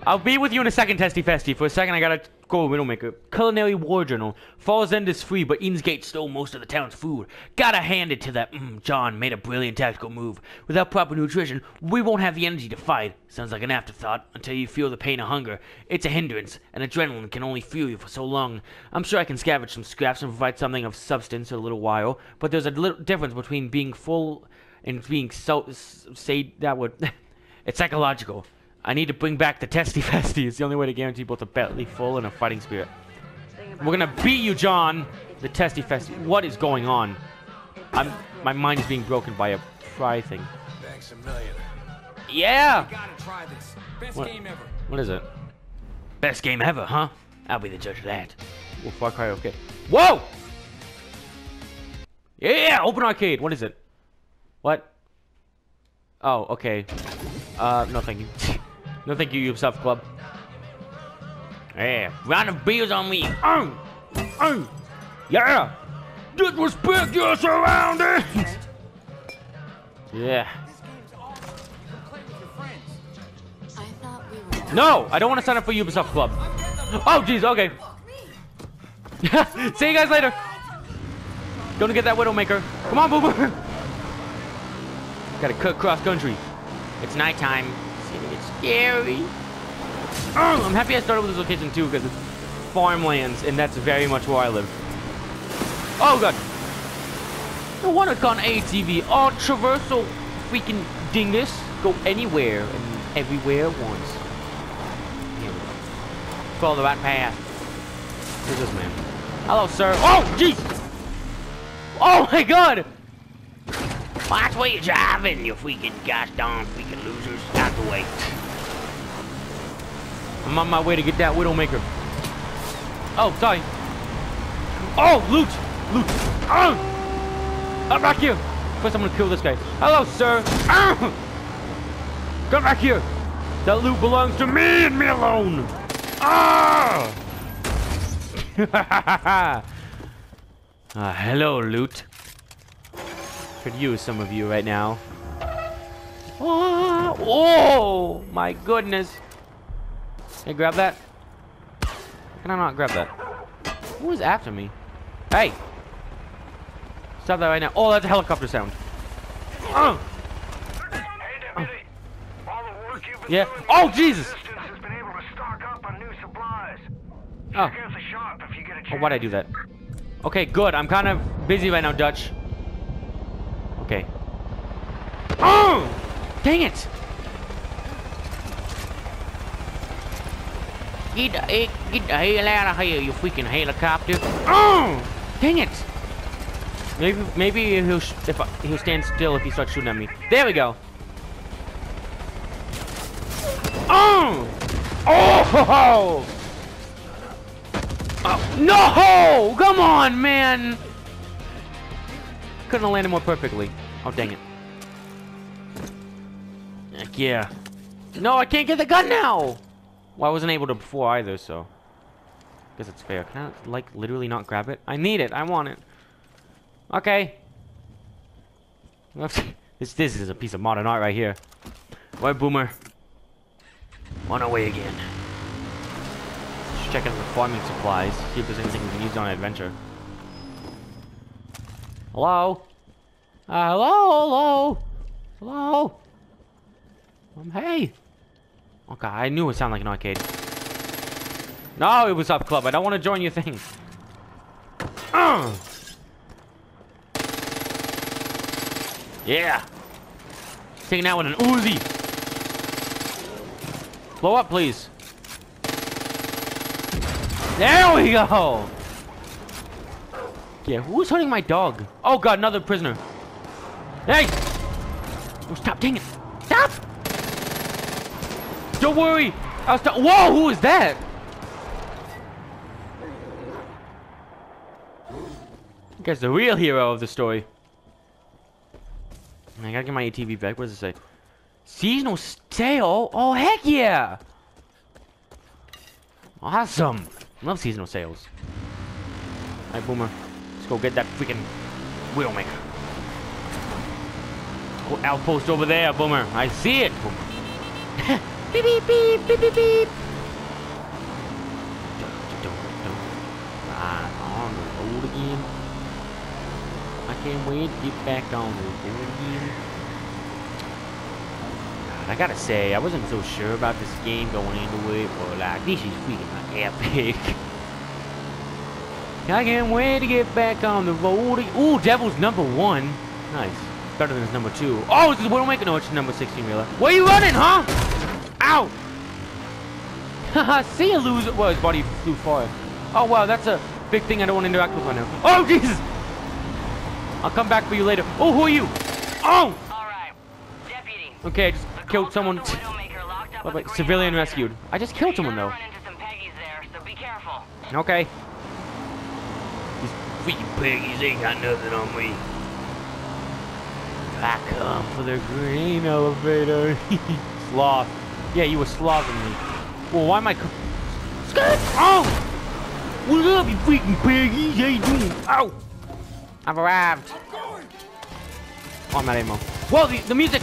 I'll be with you in a second, testy festy. For a second, I gotta go Widowmaker. Culinary war journal. Falls End is free, but Eden's Gate stole most of the town's food. Gotta hand it to that. Mm, John made a brilliant tactical move. Without proper nutrition, we won't have the energy to fight. Sounds like an afterthought until you feel the pain of hunger. It's a hindrance, and adrenaline can only fuel you for so long. I'm sure I can scavenge some scraps and provide something of substance in a little while, but there's a little difference between being full and being so. Say that word. It's psychological. I need to bring back the testy festy. It's the only way to guarantee both a belly full and a fighting spirit. We're gonna beat you, John. The testy festy. What is going on? I'm. My mind is being broken by a fry thing. Thanks a million. Yeah. Gotta try this. Best what, game ever. What is it? Best game ever, huh? I'll be the judge of that. Well, Far Cry, okay. Whoa. Yeah. Open arcade. What is it? What? Oh, okay. Uh, no, thank you. No, thank you, Ubisoft Club. Yeah, round of beers on me. Oh, oh, yeah. Disrespect your surroundings. Yeah. No, I don't want to sign up for Ubisoft Club. Oh, jeez. Okay. See you guys later. Gonna get that Widowmaker. Come on, Boomer. Gotta cut cross country. It's nighttime. It's scary. Oh, I'm happy I started with this location too because it's farmlands and that's very much where I live. Oh god. No wonder it's on A T V. All traversal freaking dingus. Go anywhere and everywhere at once. Here we go. Follow the right path. Who's this man? Hello, sir. Oh, jeez. Oh my god. Watch where you're driving, you freaking gosh darn freaking losers. Out the way. I'm on my way to get that Widowmaker. Oh, sorry. Oh, loot! Loot! Oh! Come back here! First, I'm gonna kill this guy. Hello, sir! Oh! Come back here! That loot belongs to me and me alone! Ah! uh, hello, loot. Could use some of you right now. Oh, oh my goodness. Hey, grab that. Can I not grab that? Who is after me? Hey! Stop that right now. Oh, that's a helicopter sound. Oh! Hey, Deputy. Oh. All the work you've been yeah. doing oh, Jesus! Has been able to stock up on new supplies. Oh. Shop if you get a chance. Oh, why'd I do that? Okay, good. I'm kind of busy right now, Dutch. Okay. Oh! Dang it! Get the, get the hell out of here, you freaking helicopter. Oh! Dang it! Maybe, maybe he'll, sh if I, he'll stand still if he starts shooting at me. There we go! Oh! Oh! Ho, ho. Oh! No! Come on, man! Couldn't have landed more perfectly. Oh, dang it. Heck yeah. No, I can't get the gun now! Well, I wasn't able to before either, so I guess it's fair. Can I, like, literally not grab it? I need it. I want it. Okay. This this is a piece of modern art right here. All right, Boomer. On our way again. Just checking the farming supplies. See if there's anything we can use on an adventure. Hello? Uh, hello? Hello? Hello? Um, hey. Okay, I knew it sounded like an arcade. No, Ubisoft Club. I don't want to join your thing. Uh. Yeah. Taking out with an Uzi. Blow up, please. There we go. Yeah, who's hunting my dog? Oh, God, another prisoner. Hey. Oh, stop, dang it. Stop. Don't worry. I was Whoa, who is that? You guys are the real hero of the story. I gotta get my A T V back. What does it say? Seasonal sale? Oh, heck yeah! Awesome. I love seasonal sales. Alright, Boomer. Let's go get that freaking Widowmaker. Oh, outpost over there, Boomer. I see it, Boomer. Beep, beep, beep, beep, beep, beep. On the road again. I can't wait to get back on the road again. God, I gotta say, I wasn't so sure about this game going into it, but like, this is freaking epic. I can't wait to get back on the road again. Ooh, Devil's number one. Nice. Better than his number two. Oh, is this Widowmaker? No, it's number sixteen, really. Where you running, huh? Ow! Haha, see you, loser. Well, his body flew far. Oh, wow, that's a big thing I don't want to interact with right now. Oh, Jesus! I'll come back for you later. Oh, who are you? Oh! All right. Deputy. Okay, I just the killed someone. Wait, wait, civilian rescued. I just killed someone, though. Run into some Peggies there, so be careful. Okay. These freaking Peggies ain't got nothing on me. I come for the green elevator. Sloth. Yeah, you were slobbing me. Well, why am I... Skirt! Oh! What's up, you freaking piggy? How you doing? Ow! I've arrived. Oh, I'm out of ammo. Whoa, the, the music!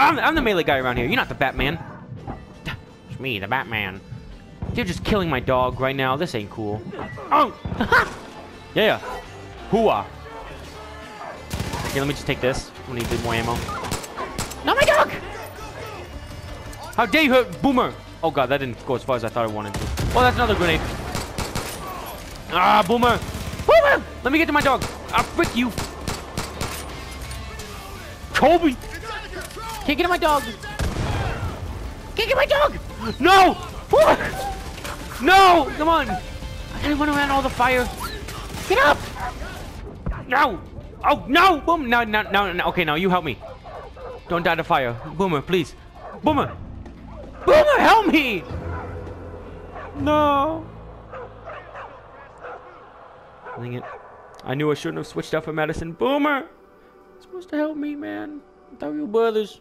I'm, I'm the melee guy around here. You're not the Batman. It's me, the Batman. They're just killing my dog right now. This ain't cool. Oh! Yeah. Hooah. Okay, let me just take this. We need a bit more ammo. Not my dog! How dare you hurt Boomer! Oh god, that didn't go as far as I thought I wanted to. Oh, that's another grenade. Ah, Boomer! Boomer! Let me get to my dog. I'll frick you. Kobe! Can't get to my dog! Can't get my dog! No! Boomer! No! Come on! I gotta run around all the fire. Get up! No! Oh, no! Boom! No, no, no, no. Okay, now you help me. Don't die to fire. Boomer, please. Boomer! Boomer, help me! No. Dang it. I knew I shouldn't have switched out for Madison. Boomer! You're supposed to help me, man. I thought we were brothers.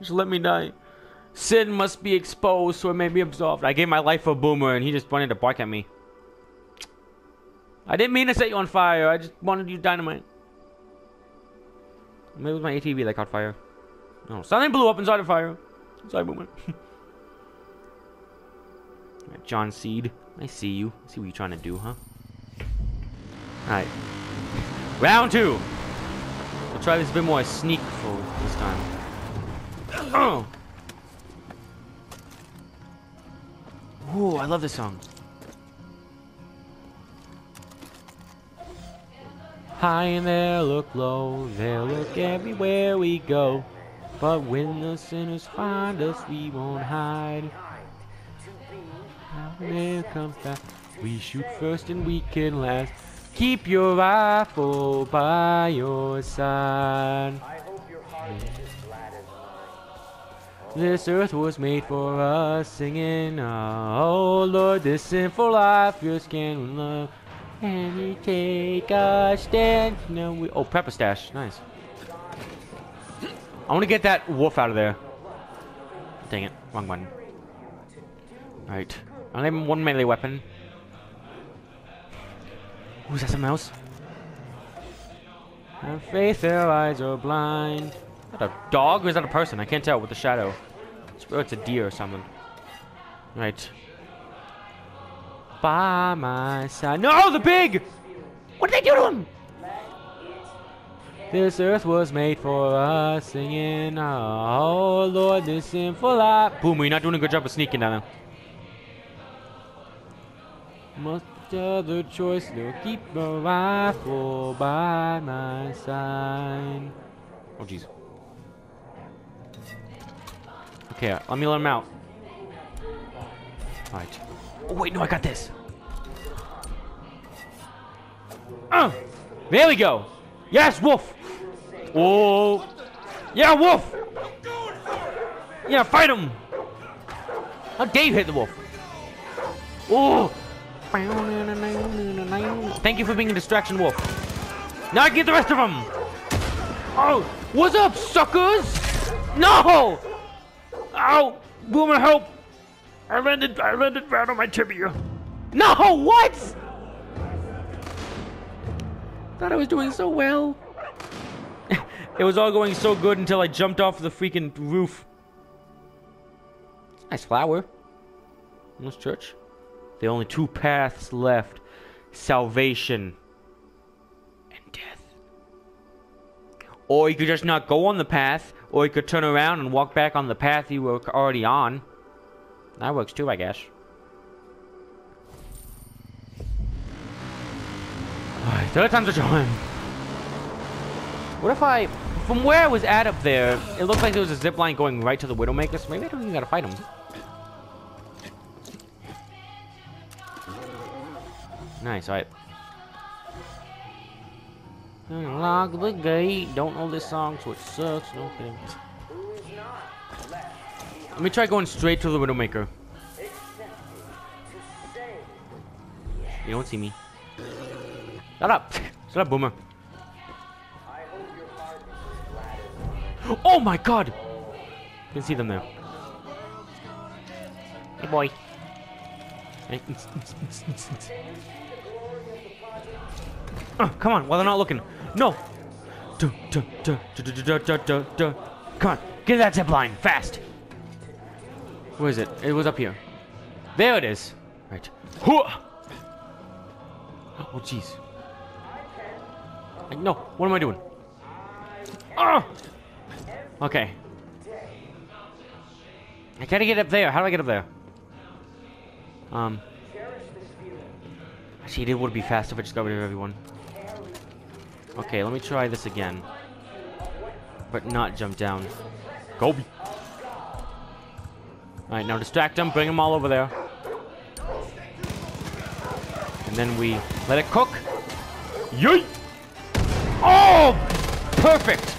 Just let me die. Sin must be exposed so it may be absolved. I gave my life for Boomer and he just wanted to bark at me. I didn't mean to set you on fire. I just wanted you dynamite. Maybe it was my A T V that caught fire. No, something blew up inside of fire. Sorry, Boomer. John Seed, I see you. I see what you're trying to do, huh? Alright. Round two! I'll try this a bit more sneakful this time. Oh! Ooh, I love this song. High in there, look low, there, look everywhere we go. But when the sinners find us, we won't hide. There comes that. We shoot first and we can last. Keep your rifle by your side. I hope your heart is as glad as mine. This earth was made for us singing. Oh Lord, this sinful life, your skin love. And we take a stand. No, we. Oh, pepper stash. Nice. I want to get that wolf out of there. Dang it. Wrong button. Alright. I only have one melee weapon. Ooh, is that something else? Have faith, their eyes are blind. Is that a dog or is that a person? I can't tell with the shadow. It's, oh, it's a deer or something. Right. By my side. No, the pig! What did they do to him? This earth was made for us singing. Oh, Lord, this sinful life. Boomer, you're not doing a good job of sneaking down there. Must other choice, no keep a rifle by my side. Oh, jeez. Okay, let me let him out. Alright. Oh, wait, no, I got this. Uh, there we go. Yes, wolf. Oh. Yeah, wolf. Yeah, fight him. How dare you hit the wolf? Oh. Thank you for being a distraction, wolf. Now I get the rest of them. Oh, what's up, suckers? No! Ow, Boomer, help! I landed, I landed right on my tibia. No, what? Thought I was doing so well. It was all going so good until I jumped off the freaking roof. Nice flower. Nice church. There are only two paths left. Salvation and death. Or you could just not go on the path, or you could turn around and walk back on the path you were already on. That works too, I guess. Alright, third time's a charm. What if I... From where I was at up there, it looked like there was a zip line going right to the Widowmaker, so maybe I don't even gotta fight him. Nice, alright. Unlock the gate. Don't know this song, so it sucks. No thanks. Let me try going straight to the Widowmaker. You don't see me. Shut up. Shut up, Boomer. Oh my god! You can see them there. Hey, boy. Hey. Uh, come on, while they're not looking. No! Duh, duh, duh, duh, duh, duh, duh, duh. Come on, get that zip line, fast! Where is it? It was up here. There it is! Right. Oh, jeez. No, what am I doing? Oh! Okay. I gotta get up there. How do I get up there? Um. Actually, it would be faster if I just got rid of everyone. Okay, let me try this again. But not jump down. Go! Alright, now distract them, bring them all over there. And then we let it cook. Yeet! Oh! Perfect!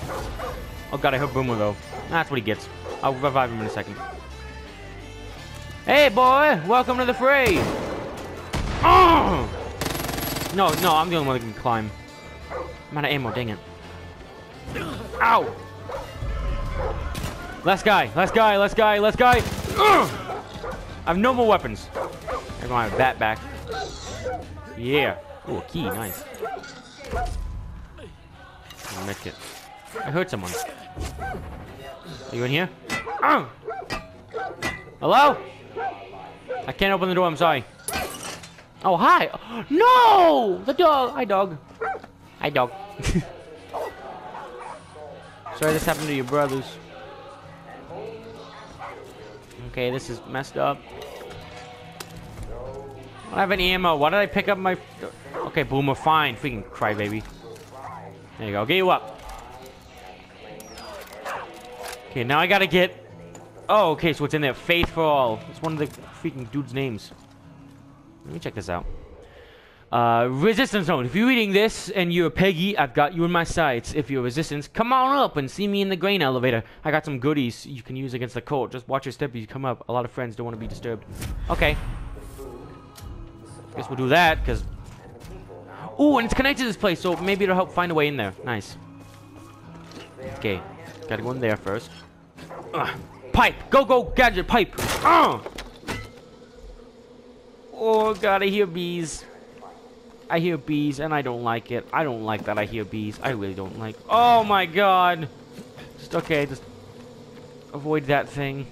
Oh god, I hurt Boomer though. That's what he gets. I'll revive him in a second. Hey, boy! Welcome to the fray! Oh! No, no, I'm the only one that can climb. I'm out of ammo, dang it. Ow! Last guy, last guy, last guy, last guy! Ugh! I have no more weapons. I'm gonna have that back. Yeah. Ooh, a key, nice. I missed it. I heard someone. Are you in here? Ugh! Hello? I can't open the door, I'm sorry. Oh, hi! No! The dog! Hi, dog. Hi, dog. Sorry this happened to your brothers. Okay, this is messed up. I don't have any ammo. Why did I pick up my... Okay, Boomer, fine. Freaking crybaby. There you go. I'll get you up. Okay, now I gotta get... Oh, okay, so it's in there. Faith for all. It's one of the freaking dude's names. Let me check this out. Uh, resistance zone. If you're reading this and you're a Peggie, I've got you in my sights. If you're resistance, come on up and see me in the grain elevator. I got some goodies you can use against the cold. Just watch your step as you come up. A lot of friends don't want to be disturbed. Okay. Guess we'll do that, because... Ooh, and it's connected to this place, so maybe it'll help find a way in there. Nice. Okay. Gotta go in there first. Ugh. Pipe! Go, go, gadget, pipe! Ugh. Oh, God, I hear bees. I hear bees, and I don't like it. I don't like that I hear bees. I really don't like... Oh, my God. Just, okay, just avoid that thing.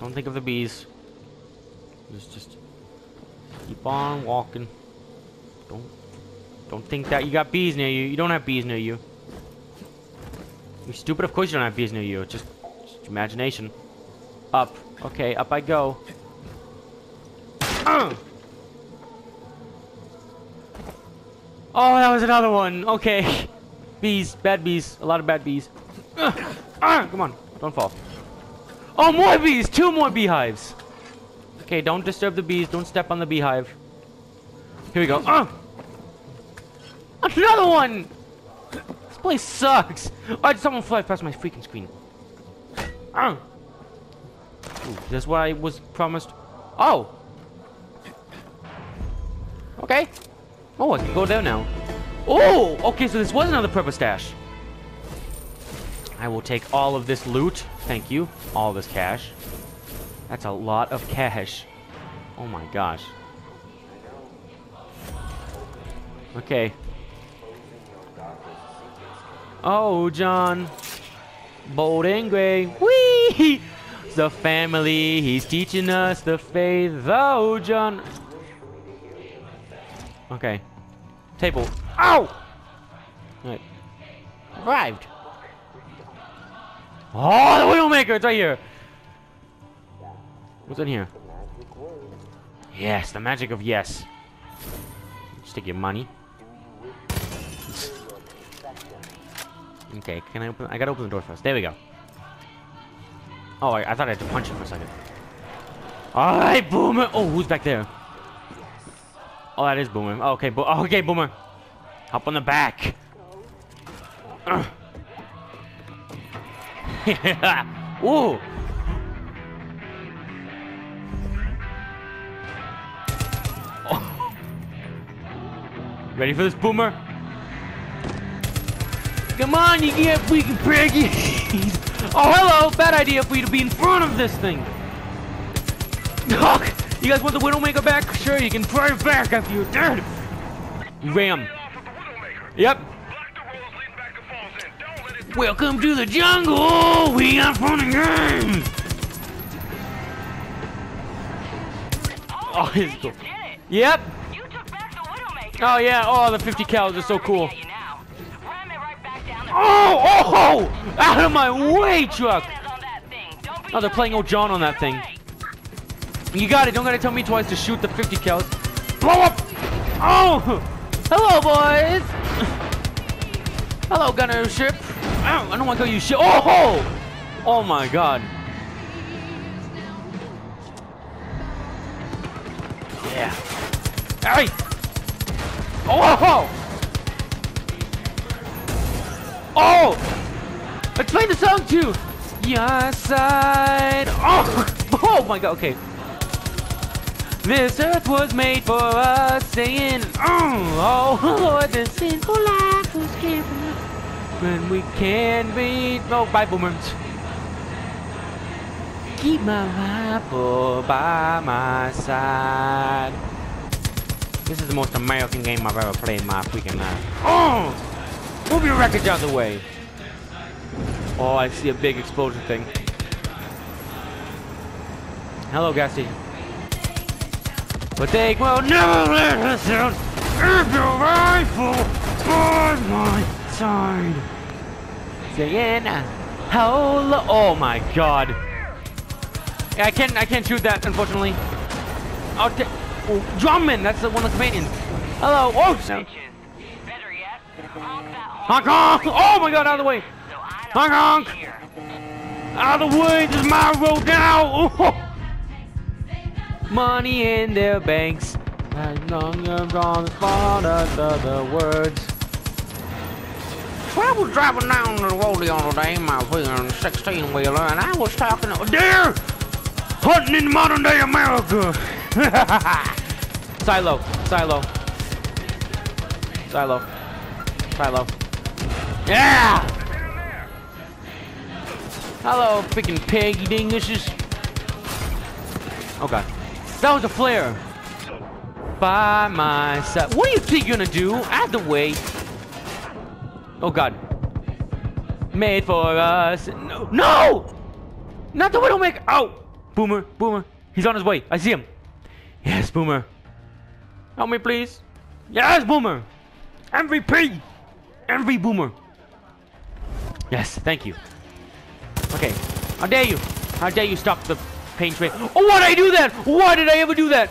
Don't think of the bees. Just, just keep on walking. Don't, don't think that you got bees near you. You don't have bees near you. You're stupid. Of course you don't have bees near you. It's just, just imagination. Up. Okay, up I go. Oh, that was another one. Okay. Bees. Bad bees. A lot of bad bees. Come on. Don't fall. Oh, more bees. Two more beehives. Okay, don't disturb the bees. Don't step on the beehive. Here we go. Another one. This place sucks. Why did someone fly past my freaking screen? Ooh, that's what I was promised. Oh. Okay. Oh, I can go there now. Oh! Okay, so this was another purple stash. I will take all of this loot. Thank you. All this cash. That's a lot of cash. Oh my gosh. Okay. Oh, John. Bold and gray. Whee! The family. He's teaching us the faith. Oh, John. Okay. Table. Ow! Alright. Arrived. Oh, the Widowmaker! It's right here! What's in here? Yes, the magic of yes. Stick your money. Okay, can I open... I gotta open the door first. There we go. Oh, I, I thought I had to punch him for a second. Alright, Boomer! Oh, who's back there? Oh, that is Boomer. Oh, okay, bo okay, Boomer. Hop on the back. Yeah. Ooh. Oh. Ready for this, Boomer? Come on, you get freaking piggy. Oh, hello. Bad idea for you to be in front of this thing. Look. You guys want the Widowmaker back? Sure, you can drive back after you're dead. Ram. Yep. Welcome to the jungle. We are fun and games. Oh, it's cool. Yep. You took back the Widowmaker. Oh yeah. Oh, the fifty cals are so cool. Oh, oh, oh! Out of my way, truck. Oh, they're playing old John on that thing. You got it. Don't gotta tell me twice to shoot the fifty cals. Blow up! Oh! Hello, boys! Hello, gunner ship. Ow, I don't want to call you ship. Oh! Oh my God. Yeah. Hey! Oh! Oh! Let's play the song too. Your side. Oh, oh my God. Okay. This earth was made for us, saying, oh, oh Lord, the sinful life was given when we can be. Oh, bye, boomers. Keep my Bible by my side. This is the most American game I've ever played in my freaking life. Oh! Move your records out of the way. Oh, I see a big explosion thing. Hello, gas station. But they will never let us out. If the rifle by my side. Saying, hello. Oh my God. I can't. I can't shoot that, unfortunately. I'll take. Oh, Drummond. That's the one of the Canadians. Hello. Oh. No. Honk honk. Oh my God. Out of the way. Honk honk. Out of the way. This is my road now. Oh. Money in their banks. As long as all the fathers of the words. Well, I was driving down the road the other day, my wheeler, sixteen wheeler, and I was talking to deer hunting in modern day America. Silo, silo, silo, silo. Yeah. Hello, freaking Peggie dingushes. Oh God. That was a flare. By my side. What do you think you're gonna do? Out of the way. Oh God. Made for us. No. No! Not the Widowmaker. Oh! Boomer. Boomer. He's on his way. I see him. Yes, Boomer. Help me, please. Yes, Boomer. M V P. M V P Boomer. Yes, thank you. Okay. How dare you? How dare you stop the pain train. Oh, why did I do that? Why did I ever do that?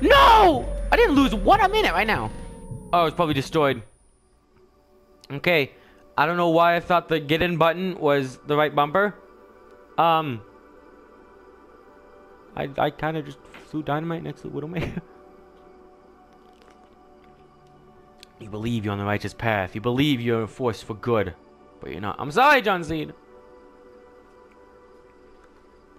No! I didn't lose what I'm in it right now. Oh, it's probably destroyed. Okay. I don't know why I thought the get in button was the right bumper. Um. I, I kind of just flew dynamite next to the Widowmaker. You believe you're on the righteous path. You believe you're a force for good. But you're not. I'm sorry, John Seed.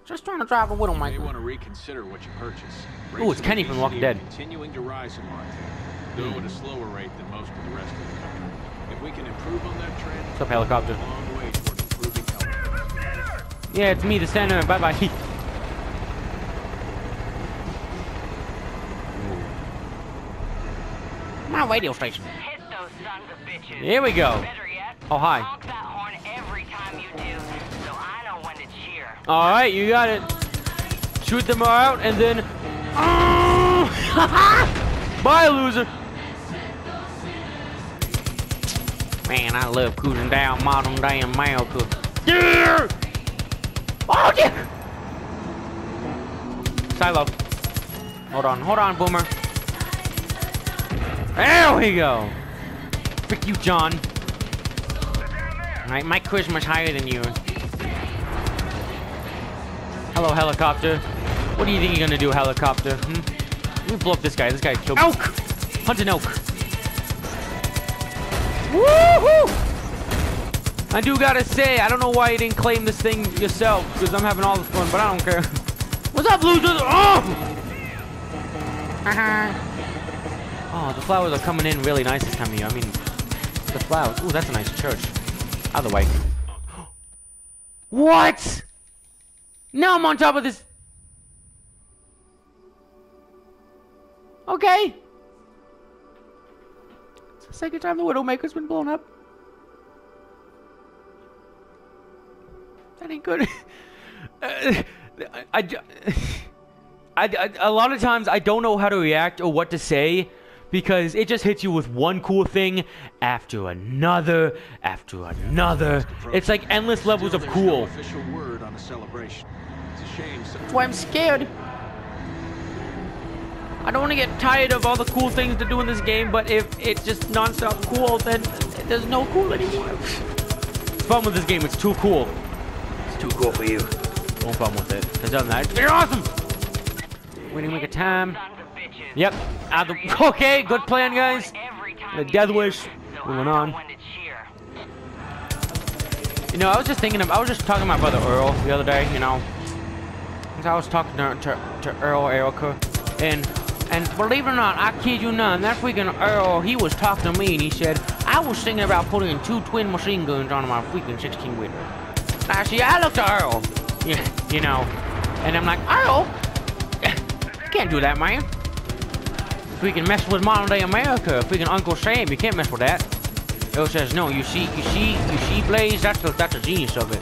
Just trying to drive a Widowmaker. You may want to reconsider what you purchase. Oh, it's Kenny from The Walking Dead. Continuing to rise in Montana, though at a slower rate than most of the rest of the country. If we can improve on that trend, what's up, helicopter? Long way toward improving health. Yeah, it's me, the center. Bye bye. My radio station. Hit those sons of bitches. Here we go. Better yet, oh hi. Honk that horn every time you do. All right, you got it. Shoot them out, and then, oh! Bye, loser. Man, I love cruising down modern day America. Deer! Oh dear! Silo. Hold on, hold on, Boomer. There we go. Frick you, John. All right, my charisma's higher than yours. Hello, helicopter. What do you think you're gonna do, helicopter? Hmm? Let me blow up this guy. This guy killed me. Elk! Hunt an elk. Woohoo! I do gotta say, I don't know why you didn't claim this thing yourself, because I'm having all the fun, but I don't care. What's up, losers? Oh! Uh-huh. Oh, the flowers are coming in really nice this time of year. I mean, the flowers. Ooh, that's a nice church. Out of the way. What? Now I'm on top of this. Okay. It's the second time the Widowmaker's been blown up. That ain't good. uh, I, I, I, I, a lot of times I don't know how to react or what to say because it just hits you with one cool thing after another, after another. It's like endless levels of cool. A celebration. It's a shame. That's why I'm scared. I don't want to get tired of all the cool things to do in this game, but if it's just non-stop cool, then there's no cool anymore. The problem with this game, it's too cool. It's too cool for you. No problem with it. Because other than that, it's very awesome. Winning make a time. Yep. Out of the okay, good plan, guys. The death wish. Moving on. You know, I was just thinking of, I was just talking to my brother Earl the other day, you know. I was talking to, to, to Earl, Erica, and and believe it or not, I kid you not, that freaking Earl, he was talking to me and he said, I was thinking about putting two twin machine guns on my freaking sixteen-wheeler. Now, see, I looked at Earl, yeah, you know, and I'm like, Earl, you can't do that, man. If we can mess with modern-day America, if we can Uncle Sam, you can't mess with that. Earl says, no, you see, you see, you see, Blaze, that's the, that's the genius of it.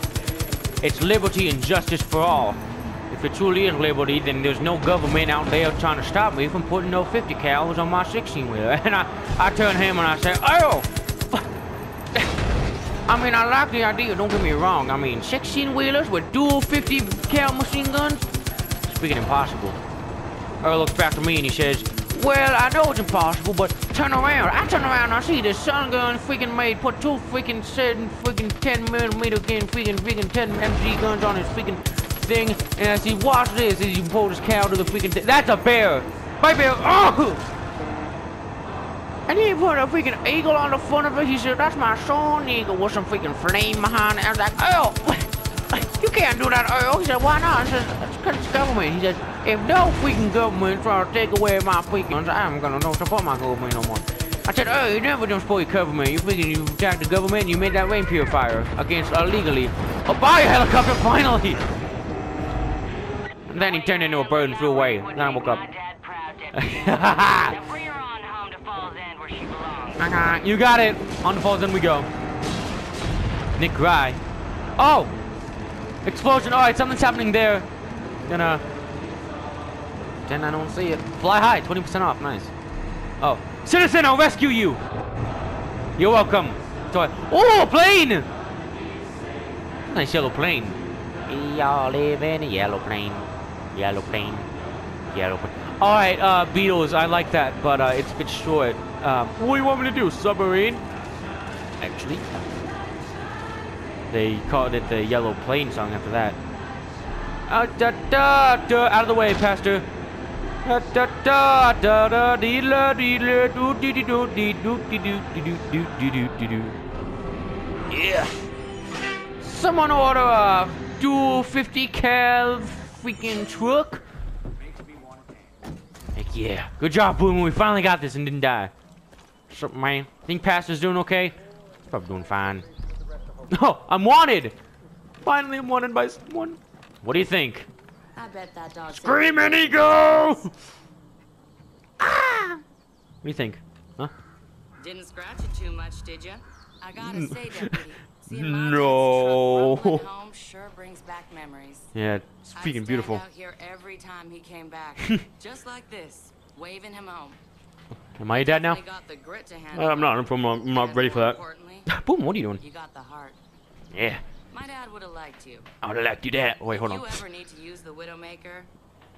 It's liberty and justice for all. If it truly is liberty, then there's no government out there trying to stop me from putting no fifty cals on my sixteen-wheeler. And I, I turn him and I say, Earl! I mean, I like the idea, don't get me wrong. I mean, sixteen-wheelers with dual fifty cal machine guns? It's freaking impossible. Earl looks back to me and he says, well, I know it's impossible, but turn around. I turn around and I see this sun gun freaking made, put two freaking seven freaking ten millimeter gun, freaking freaking ten M G guns on his freaking... thing, and as he watched this, as he pulled his cow to the freaking thing. That's a bear! My bear! Oh! And he put a freaking eagle on the front of it. He said, that's my son eagle with some freaking flame behind it. I was like, Earl! You can't do that, Earl! He said, why not? I said, it's because it's government. He said, if no freaking government try to take away my freaking, I'm gonna don't support my government no more. I said, Earl, you never don't support your government. You freaking you attacked the government and you made that rain purifier against illegally. A bio helicopter finally! Then he turned into a bird and flew away. Then I woke up. Now bring her on home to Falls End where she belongs. You got it. On to Falls End we go. Nick Rye. Oh! Explosion. Alright, something's happening there. Gonna. Then I don't see it. Fly high. twenty percent off. Nice. Oh. Citizen, I'll rescue you. You're welcome. So I... Oh, a plane! Nice yellow plane. Y'all live in a yellow plane. Yellow plane. Yellow plane. Alright, uh, Beatles, I like that, but uh, it's a bit short. Um, what do you want me to do? Submarine? Actually. They called it the Yellow Plane song after that. Uh, da, da, da, out of the way, Pastor. Da, da, da, da, da, dee, la, dee, la, doo, dee, dee, doo, dee, doo, dee, doo, dee, doo, doo, dee, doo, dee, doo. Yeah. Someone order a dual fifty cal freaking truck. Heck yeah. Good job, Boomer. We finally got this and didn't die. What's up, man? Think Pastor's doing okay? He's probably doing fine. Oh, I'm wanted. Finally, I'm wanted by someone. What do you think? I bet that dog. Screaming eagle! Ah! What do you think? Huh? Didn't scratch it too much, did you? I gotta say, Deputy. No. Home sure brings back memories. Yeah, it's freaking beautiful. Out here every time he came back, just like this, waving him home. Am I your dad now? Uh, I'm not. I'm, from, I'm not ready for that. Boom! What are you doing? You got the heart. Yeah. My dad would have liked you. I would have liked you, Dad. Wait, hold on. If you ever need to use the Widowmaker,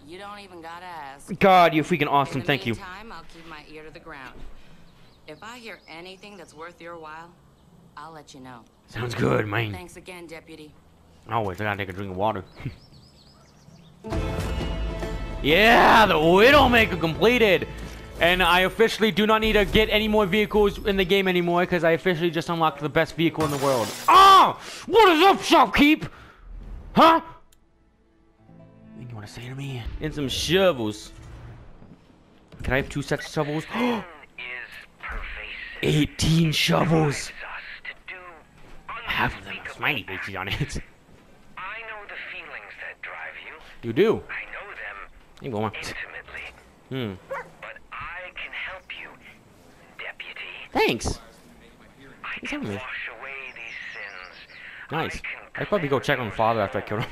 you don't even gotta ask. God, you're freaking awesome. Thank you. In the meantime, I'll keep my ear to the ground. If I hear anything that's worth your while, I'll let you know. Sounds good, man. Thanks again, Deputy. Always, I gotta take a drink of water. Yeah, the Widowmaker completed. And I officially do not need to get any more vehicles in the game anymore because I officially just unlocked the best vehicle in the world. Ah! Oh, what is up, shopkeep? Huh? I think you want to say to me? And some shovels. Can I have two sets of shovels? eighteen shovels. Half of them have smiley faces on it. I know the feelings that drive you. You do? I know them you go on. Intimately. Hmm. But I can help you, Deputy. Thanks. I can wash away these sins. Nice. I I'd probably go check on Father after I kill him.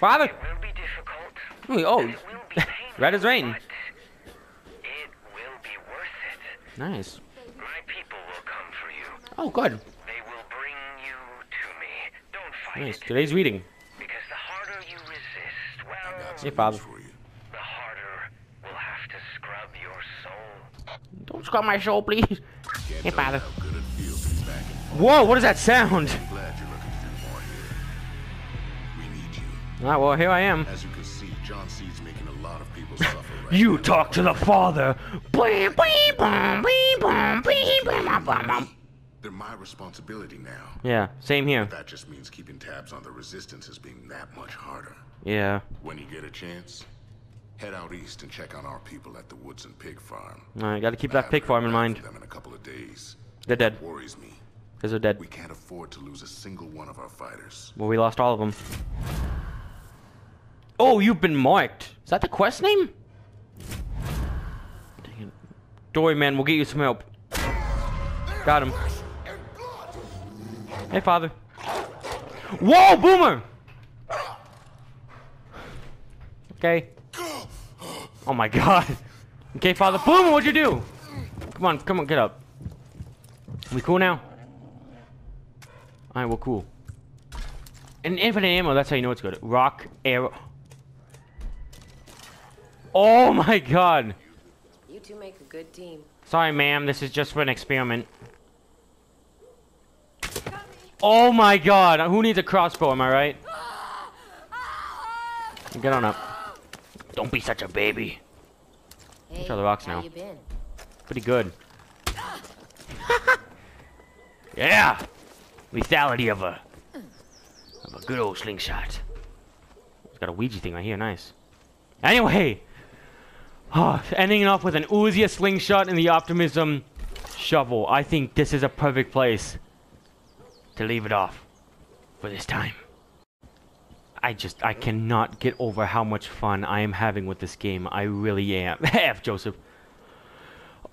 Father! It will be difficult. Oh, it will be painful, red as rain. It will be worth it. Nice. My people will come for you. Oh, good. Nice. Today's reading. Because the harder you resist, well, hey, Father. The harder we'll have to scrub your soul. Don't scrub my soul, please. Can't hey, Father. Whoa, what is that sound? I'm glad you're looking through more here. We need you. Alright, well, here I am. As you can see, John Seed's making a lot of people suffer right You now. Talk to the Father. They're my responsibility now. Yeah, same here. That just means keeping tabs on the resistance is being that much harder. Yeah. When you get a chance, head out east and check on our people at the Woods and Pig Farm. I gotta keep that pig farm in mind. Them in a couple of days. They're dead. It worries me. Because they're dead. We can't afford to lose a single one of our fighters. Well, we lost all of them. Oh, you've been marked. Is that the quest name? Dang it. Don't worry, man. We'll get you some help. Got him. Hey, father. Whoa, Boomer! Okay. Oh my god. Okay, father. Boomer, what'd you do? Come on, come on, get up. We cool now? Alright, we're cool. And infinite ammo, that's how you know it's good. Rock, arrow. Oh my god. You two make a good team. Sorry, ma'am, this is just for an experiment. Oh my god, who needs a crossbow, am I right? Get on up. Don't be such a baby. Hey, try the rocks now. You been? Pretty good. Yeah! Lethality of a of a good old slingshot. It's got a Ouija thing right here, nice. Anyway! Oh, ending it off with an Uzi, a slingshot, and the Optimism shovel. I think this is a perfect place to leave it off for this time. I just, I cannot get over how much fun I am having with this game. I really am. F Joseph.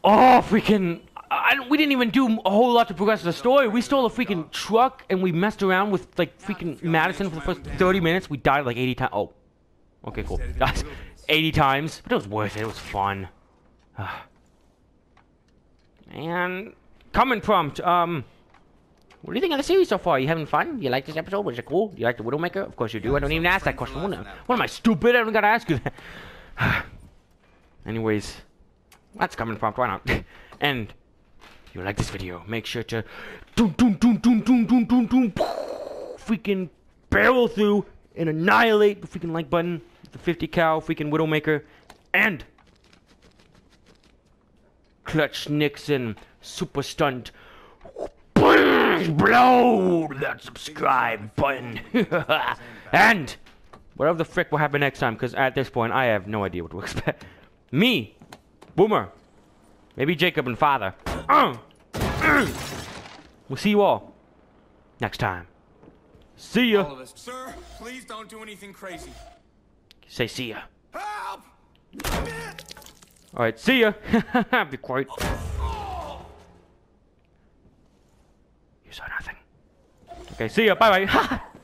Oh, freaking, I, I, we didn't even do a whole lot to progress the story. We stole a freaking truck and we messed around with, like, freaking Madison for the first thirty minutes. We died like eighty times. Oh, okay, cool. eighty times, but it was worth it. It was fun. And comment prompt. Um, what do you think of the series so far? You having fun? You like this episode? Was it cool? You like the Widowmaker? Of course you do. I don't even ask that question. What am I, stupid? I don't gotta ask you that. Anyways, that's comment prompt. Why not? And if you like this video, make sure to freaking barrel through and annihilate the freaking like button. The fifty cal freaking Widowmaker and Clutch Nixon super stunt. Please blow that subscribe button and whatever the frick will happen next time, because at this point I have no idea what to expect. Me, Boomer, maybe Jacob and Father. Uh, uh. We'll see you all next time. See ya. All of us. Sir, please don't do anything crazy. Say see ya. Help! All right, see ya. Be quiet. You saw nothing. Okay, see ya. Bye bye.